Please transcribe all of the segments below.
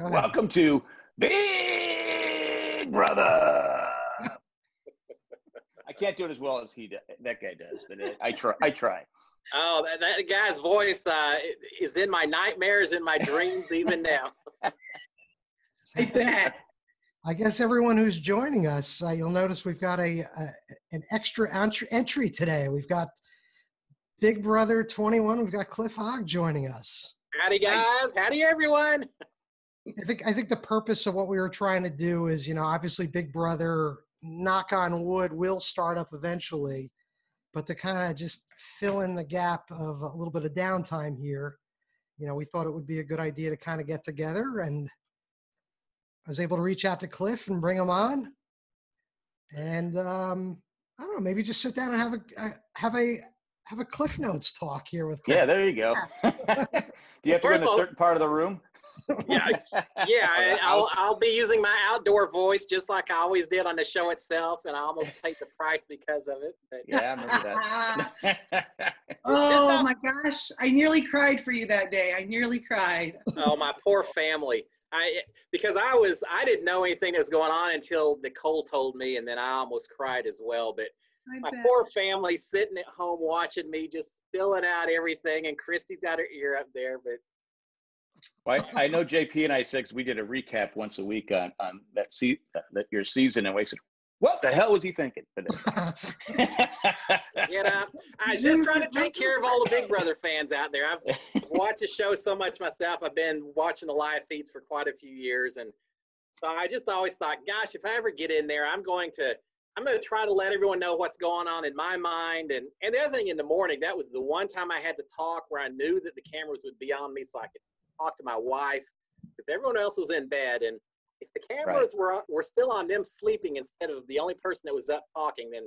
Welcome to Big Brother. I can't do it as well as he does, that guy does, but I try. Oh, that guy's voice is in my nightmares, in my dreams, even now. I bet. I guess everyone who's joining us, you'll notice we've got an extra entry today. We've got Big Brother 21. We've got Cliff Hogg joining us. Howdy, guys. Howdy, everyone. I think the purpose of what we were trying to do is, you know, obviously Big Brother, knock on wood, will start up eventually, but to kind of just fill in the gap of a little bit of downtime here, you know, we thought it would be a good idea to kind of get together, and I was able to reach out to Cliff and bring him on, and I don't know, maybe just sit down and have a Cliff Notes talk here with Cliff. Yeah, there you go. Do you have to go in a certain part of the room? Yeah. I'll be using my outdoor voice just like I always did on the show itself, and I almost paid the price because of it. But. Yeah, I remember that. Oh my gosh, I nearly cried for you that day. I nearly cried. Oh, my poor family. Because I didn't know anything that was going on until Nicole told me, and then I almost cried as well. But my poor family sitting at home watching me just spilling out everything, and Christie's got her ear up there, but. Well, I know JP and I said, we did a recap once a week on your season, and we said, what the hell was he thinking? I was just trying to take care of all the Big Brother fans out there. I've watched the show so much myself. I've been watching the live feeds for quite a few years, and so I just always thought, gosh, if I ever get in there, I'm going to try to let everyone know what's going on in my mind. And the other thing, in the morning, that was the one time I had to talk where I knew that the cameras would be on me so I could talk to my wife, because everyone else was in bed, and if the cameras were still on them sleeping instead of the only person that was up talking, then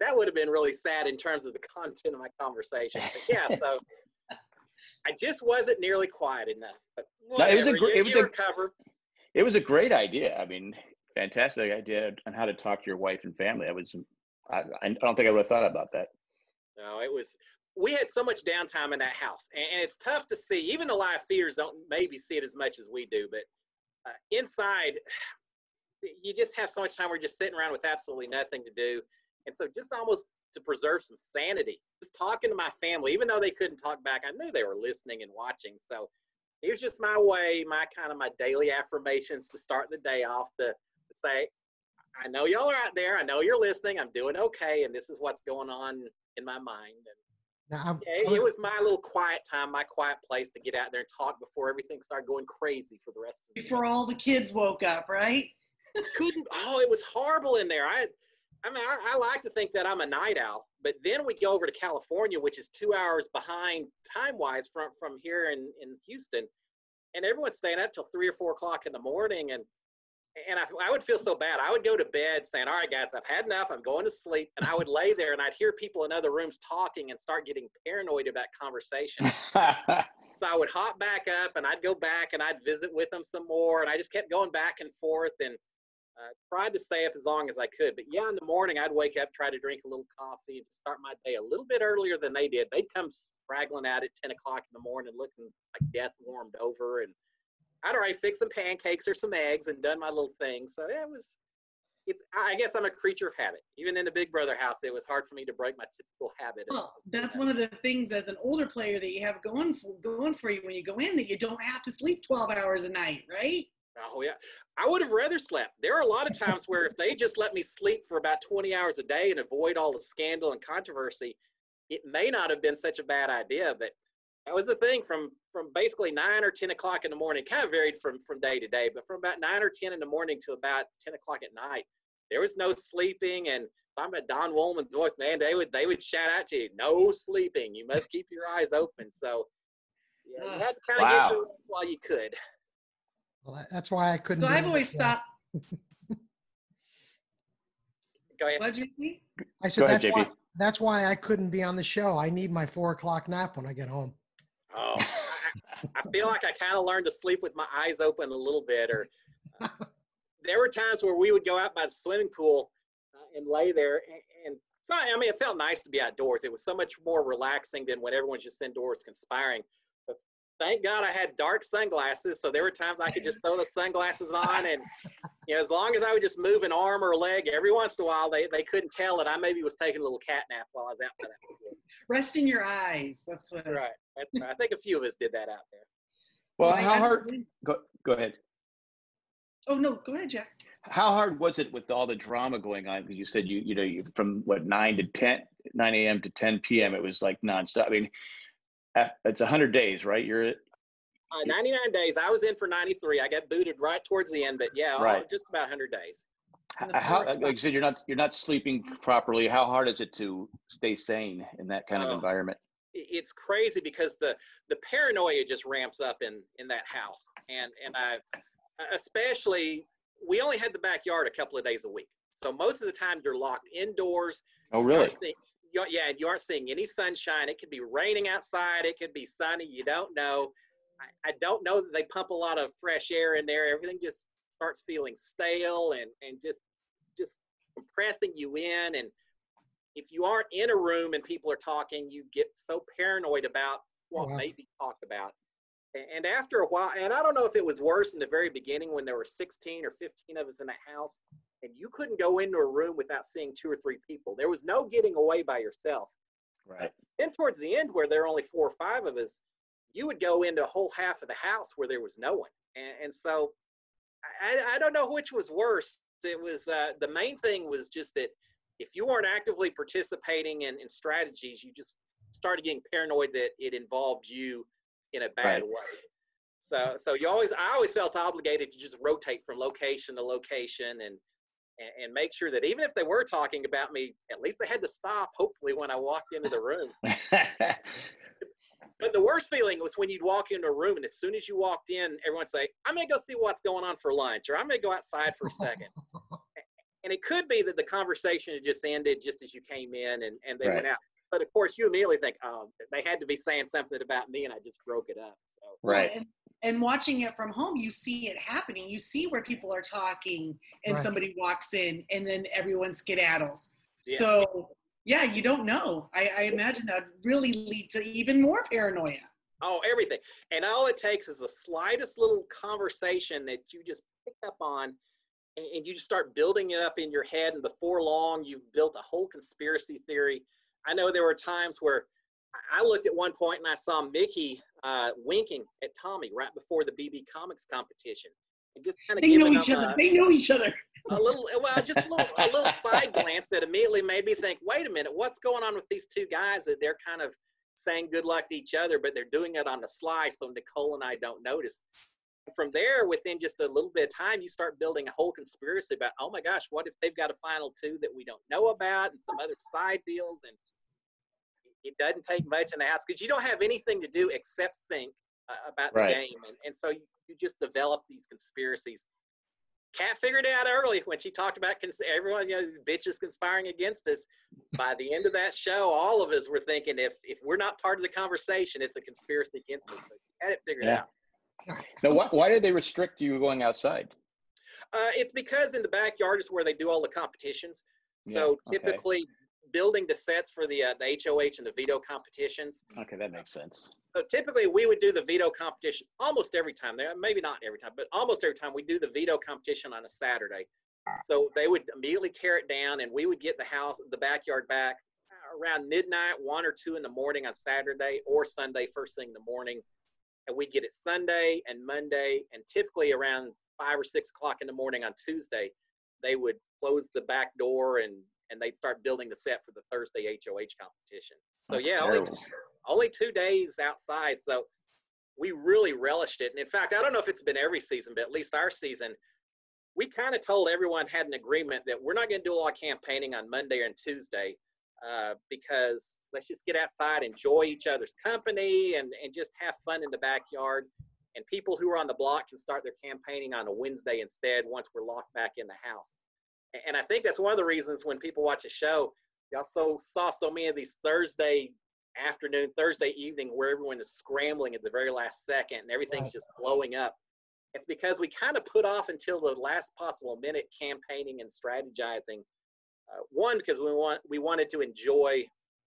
that would have been really sad in terms of the content of my conversation. But yeah, so I just wasn't nearly quiet enough. But whatever, it was a great idea. I mean, fantastic idea on how to talk to your wife and family. I don't think I would have thought about that. No, it was. We had so much downtime in that house, and it's tough to see. Even the live feeders don't maybe see it as much as we do, but inside, you just have so much time. We're just sitting around with absolutely nothing to do, and so just almost to preserve some sanity, just talking to my family, even though they couldn't talk back, I knew they were listening and watching, so it was just my way, my daily affirmations to start the day off, to say, I know y'all are out there, I know you're listening, I'm doing okay, and this is what's going on in my mind. And it was my little quiet time, my quiet place to get out there and talk before everything started going crazy for the rest of the Before all the kids woke up, right? It was horrible in there. I mean, I like to think that I'm a night owl, but then we go over to California, which is 2 hours behind time-wise from here in Houston, and everyone's staying up till 3 or 4 o'clock in the morning, and I would feel so bad. I would go to bed saying, all right, guys, I've had enough. I'm going to sleep. And I would lay there, and I'd hear people in other rooms talking and start getting paranoid about conversation. So I would hop back up, and I'd go back, and I'd visit with them some more. And I just kept going back and forth and tried to stay up as long as I could. But, yeah, in the morning, I'd wake up, try to drink a little coffee, and start my day a little bit earlier than they did. They'd come straggling out at 10 o'clock in the morning looking like death warmed over, and I'd already fixed some pancakes or some eggs and done my little thing. So I guess I'm a creature of habit. Even in the Big Brother house, it was hard for me to break my typical habit. Well, that's one of the things as an older player that you have going for you when you go in, that you don't have to sleep 12 hours a night, right? Oh, yeah. I would have rather slept. There are a lot of times where if they just let me sleep for about 20 hours a day and avoid all the scandal and controversy, it may not have been such a bad idea, but that was the thing from basically 9 or 10 o'clock in the morning, kind of varied from day to day, but from about 9 or 10 in the morning to about 10 o'clock at night, there was no sleeping. And if I'm at Don Woolman's voice, man, they would shout out to you, no sleeping. You must keep your eyes open. So yeah, you had to kind of get your rest while you could. Well, that's why I couldn't. So I've always thought. Go ahead. What, JP? I said, that's why I couldn't be on the show. I need my 4 o'clock nap when I get home. Oh, I feel like I kind of learned to sleep with my eyes open a little bit. Or there were times where we would go out by the swimming pool and lay there. And it's not, I mean, it felt nice to be outdoors. It was so much more relaxing than when everyone's just indoors conspiring. But thank God I had dark sunglasses. So there were times I could just throw the sunglasses on, and you know, as long as I would just move an arm or leg every once in a while, they couldn't tell that I maybe was taking a little cat nap while I was out by that. Rest in your eyes. That's right. I think a few of us did that out there. Well, how hard? Go ahead. Oh no, go ahead, Jack. How hard was it with all the drama going on? Because you said you know, from what, 9 a.m. to 10 p.m. It was like nonstop. I mean, it's 100 days, right? You're at 99 days. I was in for 93. I got booted right towards the end, but yeah, right. Just about 100 days. How, like I said, you're not sleeping properly. How hard is it to stay sane in that kind of environment? It's crazy because the paranoia just ramps up in that house, and I especially. We only had the backyard a couple of days a week. So most of the time you're locked indoors. Oh, really? Yeah, you aren't seeing any sunshine. It could be raining outside. It could be sunny. You don't know. I don't know that they pump a lot of fresh air in there. Everything just starts feeling stale and just compressing you in. And if you aren't in a room and people are talking, you get so paranoid about what may be talked about. And after a while, and I don't know if it was worse in the very beginning when there were 16 or 15 of us in a house, and you couldn't go into a room without seeing 2 or 3 people. There was no getting away by yourself. Right. Then towards the end where there were only 4 or 5 of us, you would go into a whole half of the house where there was no one. And so I don't know which was worse. It was the main thing was just that if you weren't actively participating in strategies, you just started getting paranoid that it involved you in a bad way. So I always felt obligated to just rotate from location to location and make sure that even if they were talking about me, at least they had to stop, hopefully, when I walked into the room. But the worst feeling was when you'd walk into a room and as soon as you walked in, everyone'd say, I'm gonna go see what's going on for lunch, or I'm gonna go outside for a second. And it could be that the conversation had just ended just as you came in and they went out. But of course, you immediately think, oh, they had to be saying something about me, and I just broke it up. So. Right. And watching it from home, you see it happening. You see where people are talking, and somebody walks in, and then everyone skedaddles. Yeah. So, yeah, you don't know. I imagine that would really lead to even more paranoia. Oh, everything. And all it takes is the slightest little conversation that you just pick up on, and you just start building it up in your head, and before long, you've built a whole conspiracy theory. I know there were times where I looked at one point and I saw Michie winking at Tommy right before the BB Comics competition. And just kind of they know each other. Just a little side glance that immediately made me think, wait a minute, what's going on with these two guys that they're kind of saying good luck to each other, but they're doing it on the sly so Nicole and I don't notice. And from there, within just a little bit of time, you start building a whole conspiracy about, oh my gosh, what if they've got a final two that we don't know about and some other side deals, and it doesn't take much in the house because you don't have anything to do except think about the game. And so you just develop these conspiracies. Kat figured it out early when she talked about everyone, you know, these bitches conspiring against us. By the end of that show, all of us were thinking if we're not part of the conversation, it's a conspiracy against us. So she had it figured out. Now, why did they restrict you going outside? It's because in the backyard is where they do all the competitions. So typically building the sets for the HOH and the veto competitions. Okay, that makes sense. So typically we would do the veto competition almost every time. Maybe not every time, but almost every time we do the veto competition on a Saturday. So they would immediately tear it down and we would get the backyard back around midnight, 1 or 2 in the morning on Saturday or Sunday, first thing in the morning. And we get it Sunday and Monday, and typically around 5 or 6 o'clock in the morning on Tuesday, they would close the back door and they'd start building the set for the Thursday HOH competition. So only 2 days outside. So we really relished it. And in fact, I don't know if it's been every season, but at least our season, we kind of told everyone had an agreement that we're not going to do a lot of campaigning on Monday and Tuesday because let's just get outside, enjoy each other's company and just have fun in the backyard. And people who are on the block can start their campaigning on a Wednesday instead once we're locked back in the house. And I think that's one of the reasons when people watch a show, you also saw so many of these Thursday afternoon, Thursday evening where everyone is scrambling at the very last second and everything's just blowing up. It's because we kind of put off until the last possible minute campaigning and strategizing. One, because we wanted to enjoy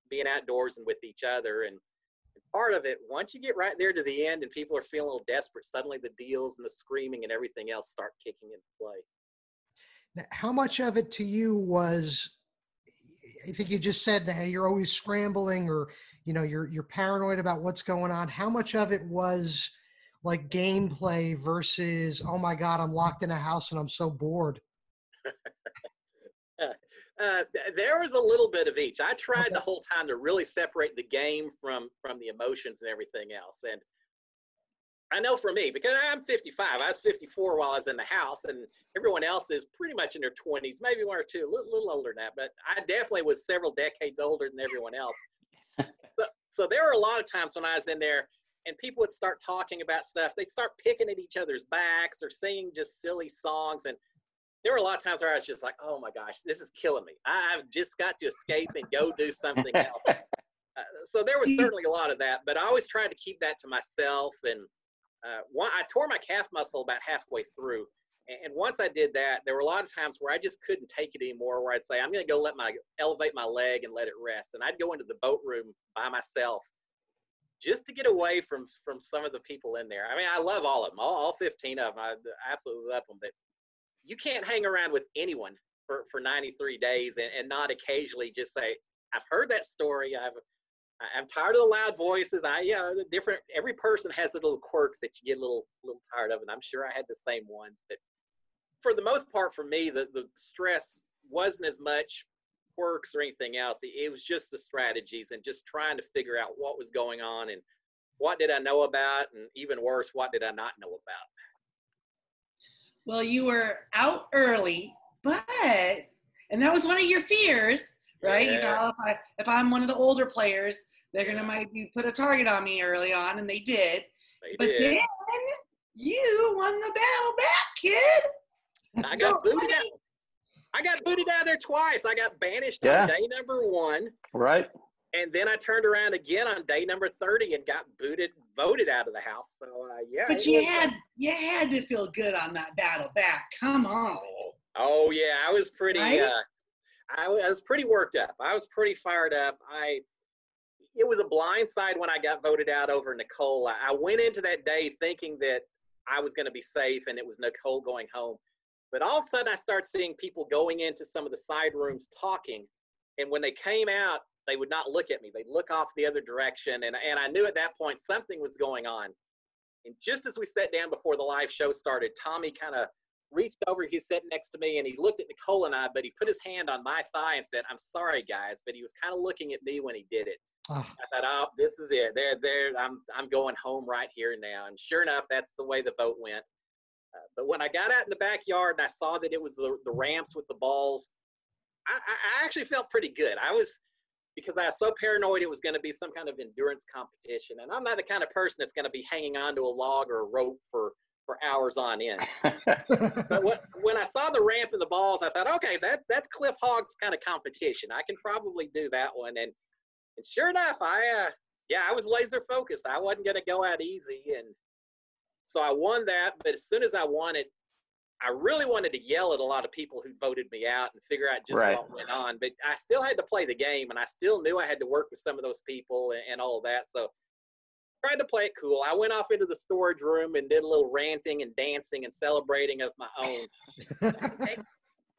being outdoors and with each other. And part of it, once you get right there to the end and people are feeling a little desperate, suddenly the deals and the screaming and everything else start kicking into play. Now, how much of it to you was, I think you just said that you're always scrambling, or, you know, you're paranoid about what's going on. How much of it was like gameplay versus, oh my God, I'm locked in a house and I'm so bored? There was a little bit of each. I tried the whole time to really separate the game from the emotions and everything else. And I know for me, because I'm 55, I was 54 while I was in the house, and everyone else is pretty much in their 20s, maybe one or two, a little older than that, but I definitely was several decades older than everyone else. So there were a lot of times when I was in there and people would start talking about stuff. They'd start picking at each other's backs or singing just silly songs. And there were a lot of times where I was just like, oh my gosh, this is killing me. I've just got to escape and go do something else. So there was certainly a lot of that, but I always tried to keep that to myself. And I tore my calf muscle about halfway through. And once I did that, there were a lot of times where I just couldn't take it anymore, where I'd say, I'm going to go elevate my leg and let it rest. And I'd go into the boat room by myself just to get away from some of the people in there. I mean, I love all of them, all 15 of them. I absolutely love them. But you can't hang around with anyone for 93 days and not occasionally just say, I've heard that story. I'm tired of the loud voices. Every person has their little quirks that you get a little tired of. And I'm sure I had the same ones, but for the most part, for me, the stress wasn't as much quirks or anything else. It was just the strategies and just trying to figure out what was going on and what did I know about, and even worse, what did I not know about? Well, you were out early, and that was one of your fears, right? Yeah. You know, if I'm one of the older players, they're going to maybe put a target on me early on, and they did. But then you won the battle back, kid. I got booted out of there twice. I got banished on day number 1. Right. And then I turned around again on day number 30 and got voted out of the house. So, yeah. But you had to feel good on that battle back. Come on. Oh yeah, I was pretty. Right? I was pretty worked up. I was pretty fired up. It was a blindside when I got voted out over Nicole. I went into that day thinking that I was going to be safe and it was Nicole going home. But all of a sudden, I started seeing people going into some of the side rooms talking, and when they came out, they would not look at me. They'd look off the other direction. And I knew at that point something was going on. And just as we sat down before the live show started, Tommy kind of reached over. He's sitting next to me, and he looked at Nicole and I, but he put his hand on my thigh and said, I'm sorry, guys. But he was kind of looking at me when he did it. Oh. I thought, oh, this is it. I'm going home right here now. And sure enough, that's the way the vote went. But when I got out in the backyard and I saw that it was the ramps with the balls, I actually felt pretty good. Because I was so paranoid it was going to be some kind of endurance competition. And I'm not the kind of person that's going to be hanging onto a log or a rope for hours on end. But when I saw the ramp and the balls, I thought, okay, that's Cliff Hogg's kind of competition. I can probably do that one. And sure enough, I was laser focused. I wasn't going to go out easy. And so I won that. But as soon as I won it, I really wanted to yell at a lot of people who voted me out and figure out just what went on, but I still had to play the game, and I still knew I had to work with some of those people and all of that. So I tried to play it cool. I went off into the storage room and did a little ranting and dancing and celebrating of my own.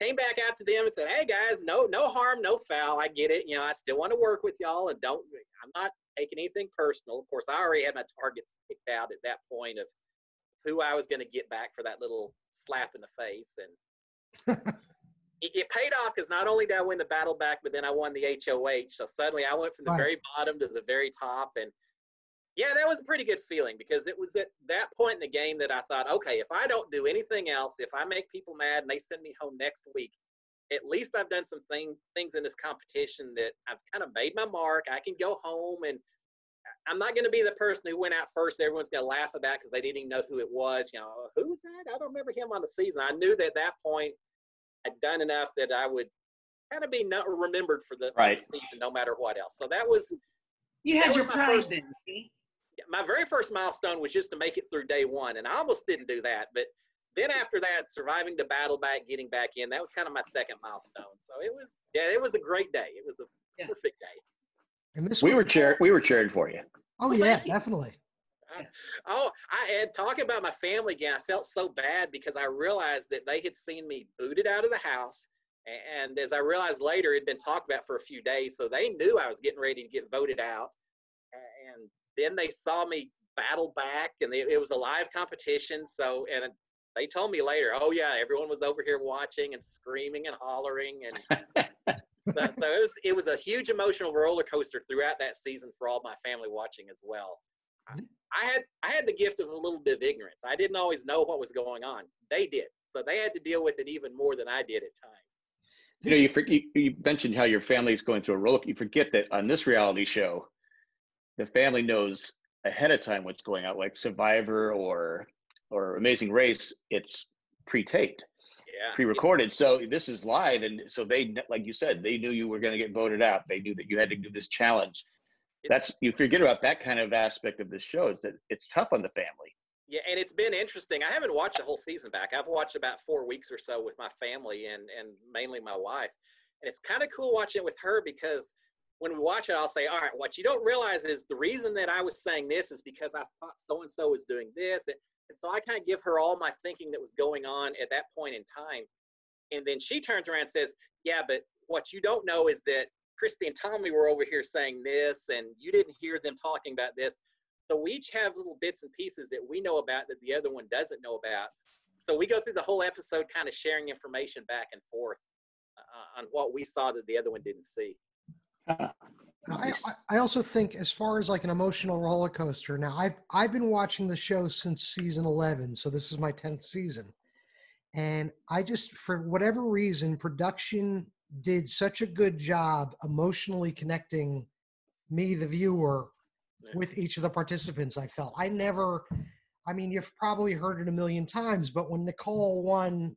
Came back out to them and said, hey guys, no harm, no foul. I get it. You know, I still want to work with y'all, and I'm not taking anything personal. Of course, I already had my targets picked out at that point of who I was going to get back for that little slap in the face. And it paid off, because not only did I win the battle back, but then I won the HOH. So suddenly I went from the very bottom to the very top. And yeah, that was a pretty good feeling, because it was at that point in the game that I thought, okay, if I don't do anything else, if I make people mad and they send me home next week, at least I've done some things in this competition that I've kind of made my mark. I can go home, and I'm not going to be the person who went out first everyone's going to laugh about because they didn't even know who it was. You know, who was that? I don't remember him on the season. I knew that at that point I'd done enough that I would kind of be not remembered for the season no matter what else. So that was – You had your prize then. My very first milestone was just to make it through day 1, and I almost didn't do that. But then after that, surviving the battle back, getting back in, that was kind of my second milestone. So it was – yeah, it was a great day. It was a perfect day. And we were cheering for you. Oh, yeah, definitely. And talking about my family again, I felt so bad because I realized that they had seen me booted out of the house. And as I realized later, it had been talked about for a few days. So they knew I was getting ready to get voted out. And then they saw me battle back, and it was a live competition. So, and they told me later, oh, yeah, everyone was over here watching and screaming and hollering. And so it was a huge emotional roller coaster throughout that season for all my family watching as well. I had the gift of a little bit of ignorance. I didn't always know what was going on. They did. So they had to deal with it even more than I did at times. You know, you mentioned how your family's going through a roller. You forget that on this reality show, the family knows ahead of time what's going on, like Survivor or Amazing Race. It's pre-taped, pre-recorded. So this is live. And so they, like you said, they knew you were going to get voted out. They knew that you had to do this challenge. You forget about that kind of aspect of the show, is that it's tough on the family. Yeah, and it's been interesting. I haven't watched the whole season back. I've watched about 4 weeks or so with my family and mainly my wife. And it's kind of cool watching it with her, because when we watch it, I'll say, all right, what you don't realize is the reason that I was saying this is because I thought so-and-so was doing this. And so I kind of give her all my thinking that was going on at that point in time. And then she turns around and says, yeah, but what you don't know is that Christie and Tommy were over here saying this, and you didn't hear them talking about this. So we each have little bits and pieces that we know about that the other one doesn't know about. So we go through the whole episode kind of sharing information back and forth on what we saw that the other one didn't see. I also think, as far as like an emotional roller coaster, now I've been watching the show since season 11, so this is my 10th season. And I just, for whatever reason, production did such a good job emotionally connecting me, the viewer, with each of the participants. I felt you've probably heard it a million times, but when Nicole won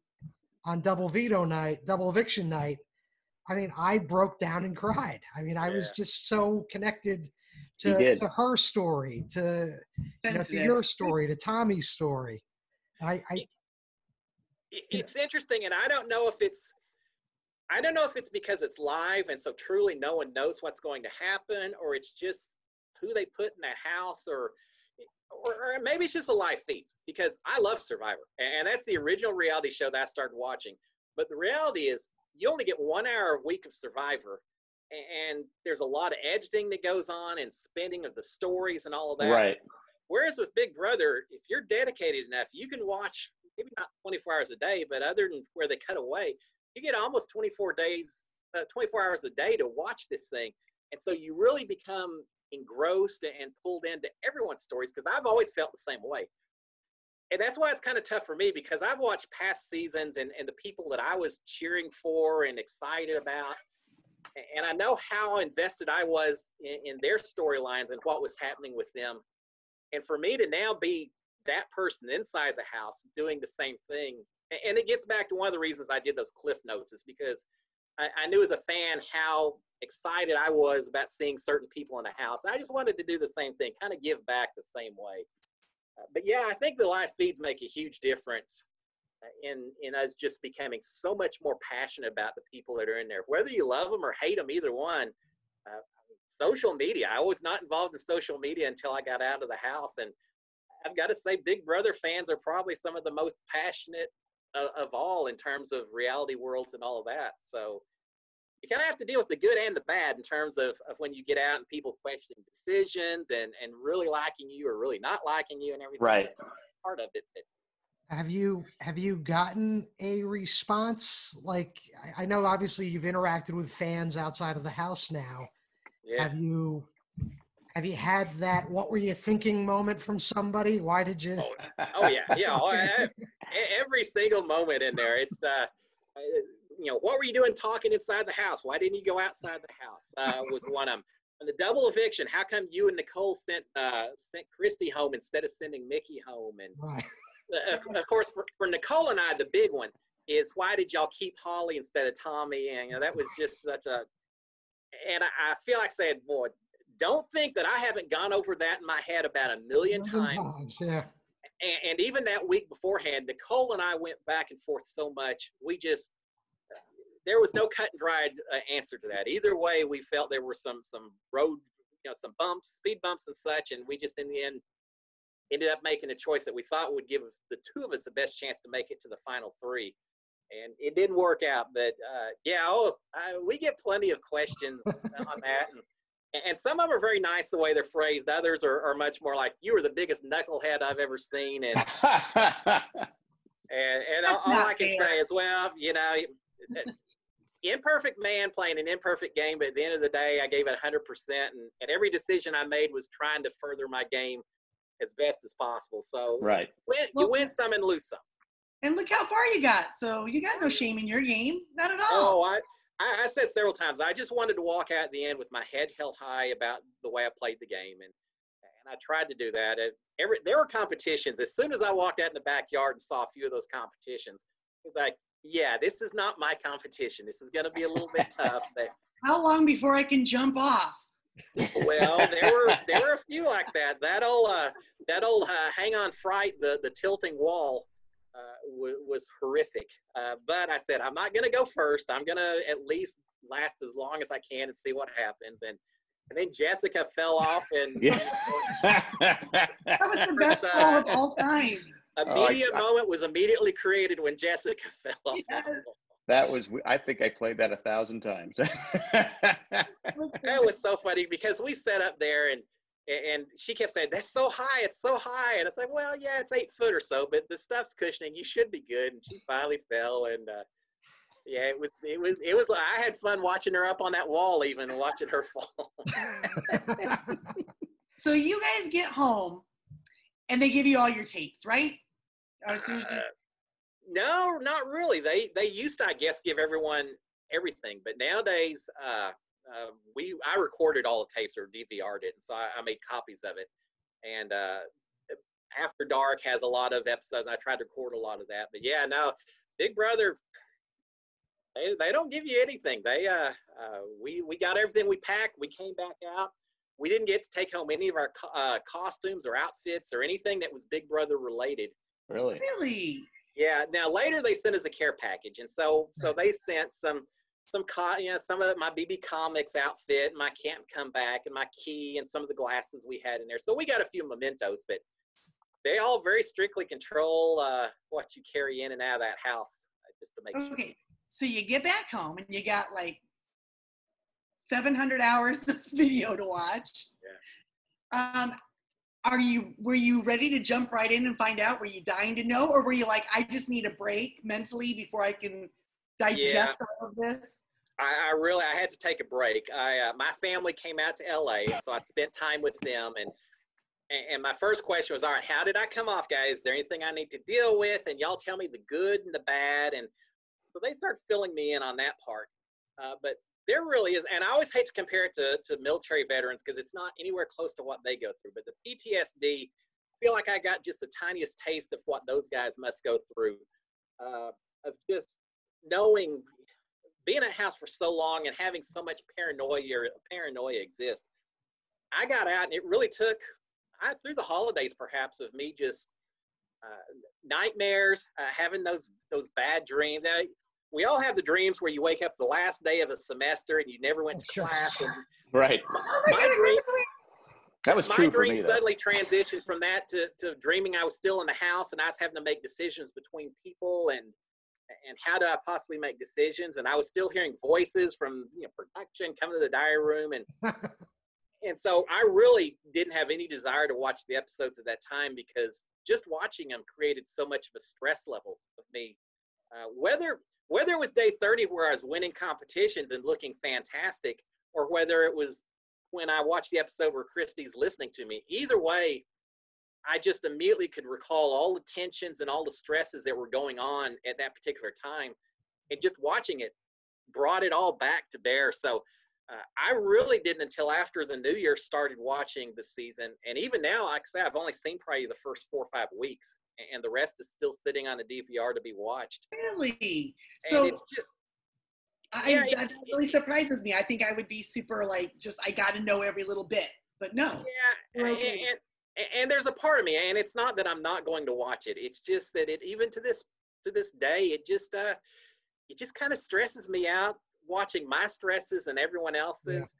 on double eviction night, I broke down and cried. I was just so connected to her story, to your story, to Tommy's story. It's interesting. And I don't know if it's because it's live and so truly no one knows what's going to happen, or it's just who they put in that house, or maybe it's just a live feed, because I love Survivor. And that's the original reality show that I started watching. But the reality is you only get 1 hour a week of Survivor, and there's a lot of editing that goes on and spinning of the stories and all of that. Right. Whereas with Big Brother, if you're dedicated enough, you can watch maybe not 24 hours a day, but other than where they cut away, you get almost 24 hours a day to watch this thing. And so you really become engrossed and pulled into everyone's stories, because I've always felt the same way. And that's why it's kind of tough for me, because I've watched past seasons and the people that I was cheering for and excited about. And I know how invested I was in their storylines and what was happening with them. And for me to now be that person inside the house doing the same thing, and it gets back to one of the reasons I did those Cliff Notes, is because I knew as a fan how excited I was about seeing certain people in the house. I just wanted to do the same thing, kind of give back the same way. But yeah, I think the live feeds make a huge difference in us just becoming so much more passionate about the people that are in there. Whether you love them or hate them, either one. Social media, I was not involved in social media until I got out of the house. And I've got to say, Big Brother fans are probably some of the most passionate of all in terms of reality worlds and all of that. So you kind of have to deal with the good and the bad in terms of when you get out and people questioning decisions and really liking you or really not liking you and everything. Right. That's part of it. Have you gotten a response? Like, I know obviously you've interacted with fans outside of the house now. Yeah. Have you had that "what were you thinking" moment from somebody? Why did you? Oh yeah. Every single moment in there. It's what were you doing talking inside the house? Why didn't you go outside the house? Was one of them. And the double eviction. How come you and Nicole sent Christie home instead of sending Michie home? And right. Of course, for Nicole and I, the big one is, why did y'all keep Holly instead of Tommy? And that was just such a. And I feel like saying, boy, don't think that I haven't gone over that in my head about a million times. Yeah. And even that week beforehand, Nicole and I went back and forth so much. We just, there was no cut and dried answer to that. Either way, we felt there were some road you know, some bumps, speed bumps and such. And we just in the end ended up making a choice that we thought would give the two of us the best chance to make it to the final three. And it didn't work out, but we get plenty of questions on that. And some of them are very nice the way they're phrased. Others are much more like, you are the biggest knucklehead I've ever seen. And and all I can say is, well, you know, imperfect man playing an imperfect game. But at the end of the day, I gave it 100%. And every decision I made was trying to further my game as best as possible. So right. You win some and lose some. And look how far you got. So you got no shame in your game. Not at all. Oh, I said several times, I just wanted to walk out at the end with my head held high about the way I played the game. And I tried to do that. There were competitions. As soon as I walked out in the backyard and saw a few of those competitions, it was like, yeah, this is not my competition. This is going to be a little bit tough. But how long before I can jump off? Well, there were a few like that. That old hang on fright, the tilting wall. Was horrific, but I said, I'm not going to go first. I'm going to at least last as long as I can and see what happens. And then Jessica fell off, and that was the best fall of all time. A media moment was immediately created when Jessica fell off. Yes. That was, I think I played that 1,000 times. That was so funny because we sat up there and she kept saying, that's so high, it's so high. And I said, well, yeah, it's 8 foot or so, but the stuff's cushioning, you should be good. And she finally fell. And yeah, it was like, I had fun watching her up on that wall even and watching her fall. So you guys get home and they give you all your tapes, right? No, not really. They used to, I guess, give everyone everything, but nowadays, I recorded all the tapes or DVR'd it, and so I made copies of it. And After Dark has a lot of episodes, and I tried to record a lot of that. But yeah, no, Big Brother, they don't give you anything. They we got everything we packed. We came back out. We didn't get to take home any of our costumes or outfits or anything that was Big Brother related. Really? Yeah. Now later they sent us a care package, and so they sent some of my BB Comics outfit, my Can't Come Back, and my key, and some of the glasses we had in there. So we got a few mementos, but they all very strictly control what you carry in and out of that house, just to make sure. Okay, so you get back home, and you got like 700 hours of video to watch. Yeah. Were you ready to jump right in and find out? Were you dying to know, or were you like, I just need a break mentally before I can digest all of this? I had to take a break. My family came out to LA, so I spent time with them, and my first question was, all right, how did I come off, guys? Is there anything I need to deal with? And y'all tell me the good and the bad, and so they start filling me in on that part. But there really is, and I always hate to compare it to military veterans because it's not anywhere close to what they go through, but the PTSD, I feel like I got just the tiniest taste of what those guys must go through, of just knowing, being at house for so long and having so much paranoia exist. I got out, and it really took, through the holidays perhaps, of me just nightmares, having those bad dreams. We all have the dreams where you wake up the last day of a semester and you never went to class. And right. My dream suddenly transitioned from that to dreaming I was still in the house and I was having to make decisions between people and how do I possibly make decisions? And I was still hearing voices from production coming to the diary room. And so I really didn't have any desire to watch the episodes at that time because just watching them created so much of a stress level of me. Whether it was day 30 where I was winning competitions and looking fantastic, or whether it was when I watched the episode where Christie's listening to me, either way, I just immediately could recall all the tensions and all the stresses that were going on at that particular time. And just watching it brought it all back to bear. So I really didn't until after the new year started watching the season. And even now, like I say, I've only seen probably the first 4 or 5 weeks, and the rest is still sitting on the DVR to be watched. Really? So it's just, that really surprises me. I think I would be super I got to know every little bit, but no. Yeah. Okay. And there's a part of me, and it's not that I'm not going to watch it. It's just that it, even to this day, it just kind of stresses me out watching my stresses and everyone else's.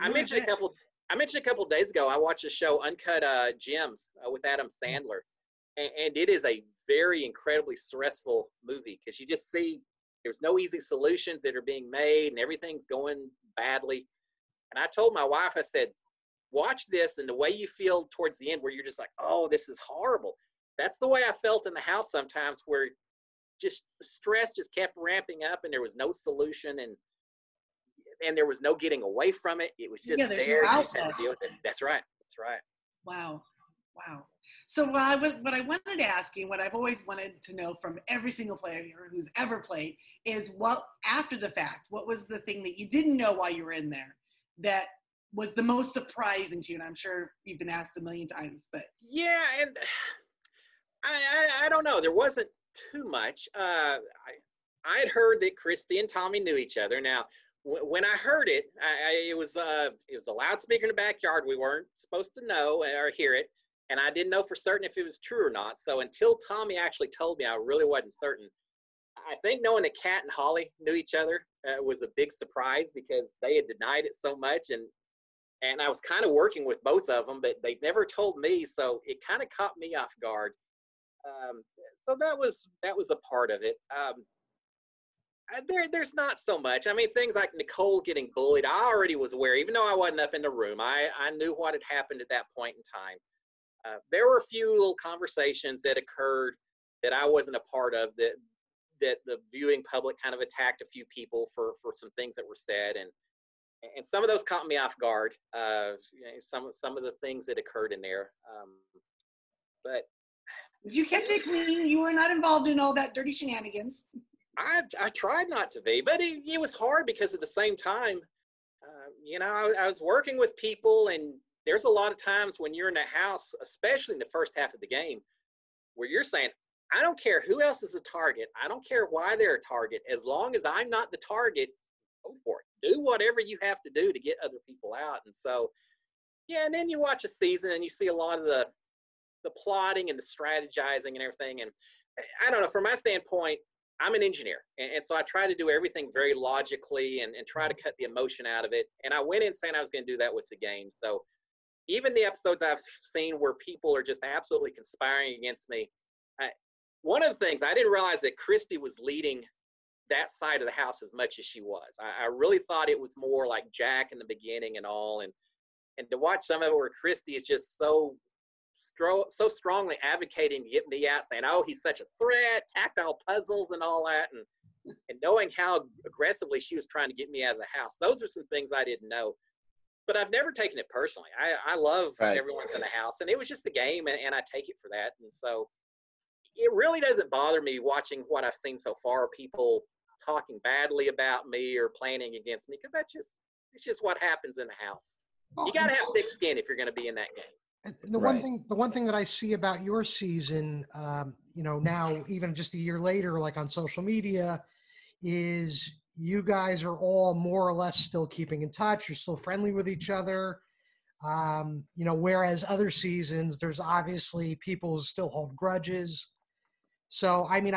I mentioned a couple I mentioned a couple of days ago, I watched a show, Uncut Gems, with Adam Sandler. And it is a very incredibly stressful movie because you just see there's no easy solutions that are being made and everything's going badly. And I told my wife, I said, watch this, and the way you feel towards the end where you're just like, oh, this is horrible. That's the way I felt in the house sometimes, where just stress just kept ramping up and there was no solution, and there was no getting away from it. It was just there. No, you just had to deal with it. That's right. That's right. Wow. Wow. So what I wanted to ask you, what I've always wanted to know from every single player who's ever played, is what, after the fact, what was the thing that you didn't know while you were in there that was the most surprising to you? And I'm sure you've been asked a million times, but. Yeah, and I don't know. There wasn't too much. I had heard that Christie and Tommy knew each other. Now, when I heard it, it was a loudspeaker in the backyard. We weren't supposed to know or hear it. And I didn't know for certain if it was true or not. So until Tommy actually told me, I really wasn't certain. I think knowing that Kat and Holly knew each other was a big surprise, because they had denied it so much. And I was kind of working with both of them, but they'd never told me. So it kind of caught me off guard. So that was a part of it. There's not so much. I mean, things like Nicole getting bullied, I already was aware, even though I wasn't up in the room. I knew what had happened at that point in time. There were a few little conversations that occurred that I wasn't a part of, that the viewing public kind of attacked a few people for some things that were said, and some of those caught me off guard. Some of the things that occurred in there, but you kept it clean. You were not involved in all that dirty shenanigans. I tried not to be, but it was hard, because at the same time, I was working with people, and there's a lot of times when you're in a house, especially in the first half of the game, where you're saying, I don't care who else is a target. I don't care why they're a target. As long as I'm not the target, go for it. Do whatever you have to do to get other people out. And so, yeah, and then you watch a season and you see a lot of the plotting and the strategizing and everything. And I don't know, from my standpoint, I'm an engineer. And so I try to do everything very logically and try to cut the emotion out of it. And I went in saying I was going to do that with the game. So even the episodes I've seen where people are just absolutely conspiring against me. One of the things, I didn't realize that Christie was leading that side of the house as much as she was. I really thought it was more like Jack in the beginning and all. And to watch some of it where Christie is just so strongly advocating to get me out, saying, oh, he's such a threat, tactile puzzles and all that. And knowing how aggressively she was trying to get me out of the house. Those are some things I didn't know. But I've never taken it personally. I love everyone's in the house, and it was just a game, and I take it for that. And so it really doesn't bother me watching what I've seen so far, people talking badly about me or planning against me, because it's just what happens in the house. You got to have thick skin if you're going to be in that game. And the one thing that I see about your season, now even just a year later, like on social media, is you guys are all more or less still keeping in touch. You're still friendly with each other. Whereas other seasons, there's obviously people who still hold grudges. So, I mean,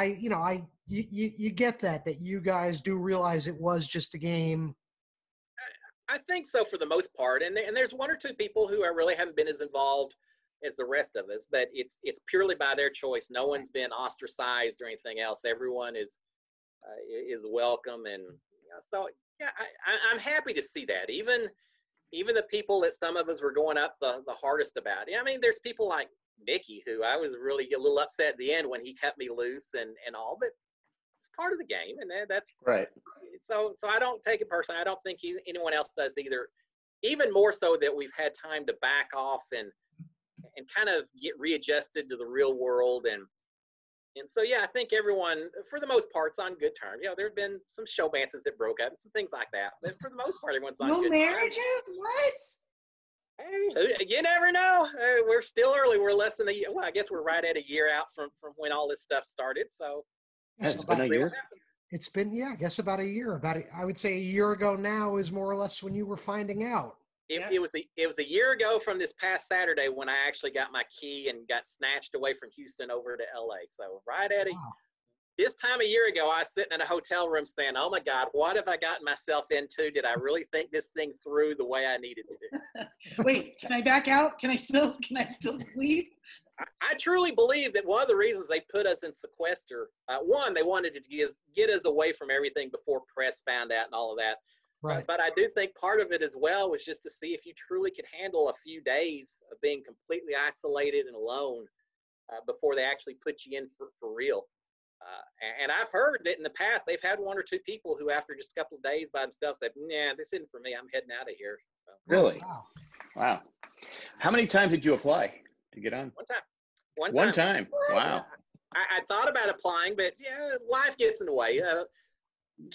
you get that you guys do realize it was just a game. I think so, for the most part. And there's one or two people who I really haven't been as involved as the rest of us, but it's purely by their choice. No one's been ostracized or anything else. Everyone is welcome, and I'm happy to see that. Even the people that some of us were going up the hardest about. I mean, there's people like Michie, who I was really a little upset at the end when he cut me loose and all, but it's part of the game, and that's right. So I don't take it personally. I don't think anyone else does either. Even more so that we've had time to back off and kind of get readjusted to the real world. And so, yeah, I think everyone, for the most part, is on good terms. There have been some showmances that broke up and some things like that. But for the most part, everyone's on good terms. No marriages? What? Hey, you never know. We're still early. We're less than a year. Well, I guess we're right at a year out from when all this stuff started. So it's been a year. It's been, I guess about a year. I would say a year ago now is more or less when you were finding out. It was a year ago from this past Saturday when I actually got my key and got snatched away from Houston over to LA. So right at a This time a year ago, I was sitting in a hotel room saying, oh my God, what have I gotten myself into? Did I really think this thing through the way I needed to? Wait, can I back out? Can I still leave? I truly believe that one of the reasons they put us in sequester, one, they wanted to get us away from everything before press found out and all of that. Right. But I do think part of it as well was just to see if you truly could handle a few days of being completely isolated and alone before they actually put you in for real. And I've heard that in the past, they've had one or two people who after just a couple of days by themselves said, nah, this isn't for me. I'm heading out of here. So, really? Wow. How many times did you apply to get on? One time. Wow. I thought about applying, but yeah, life gets in the way.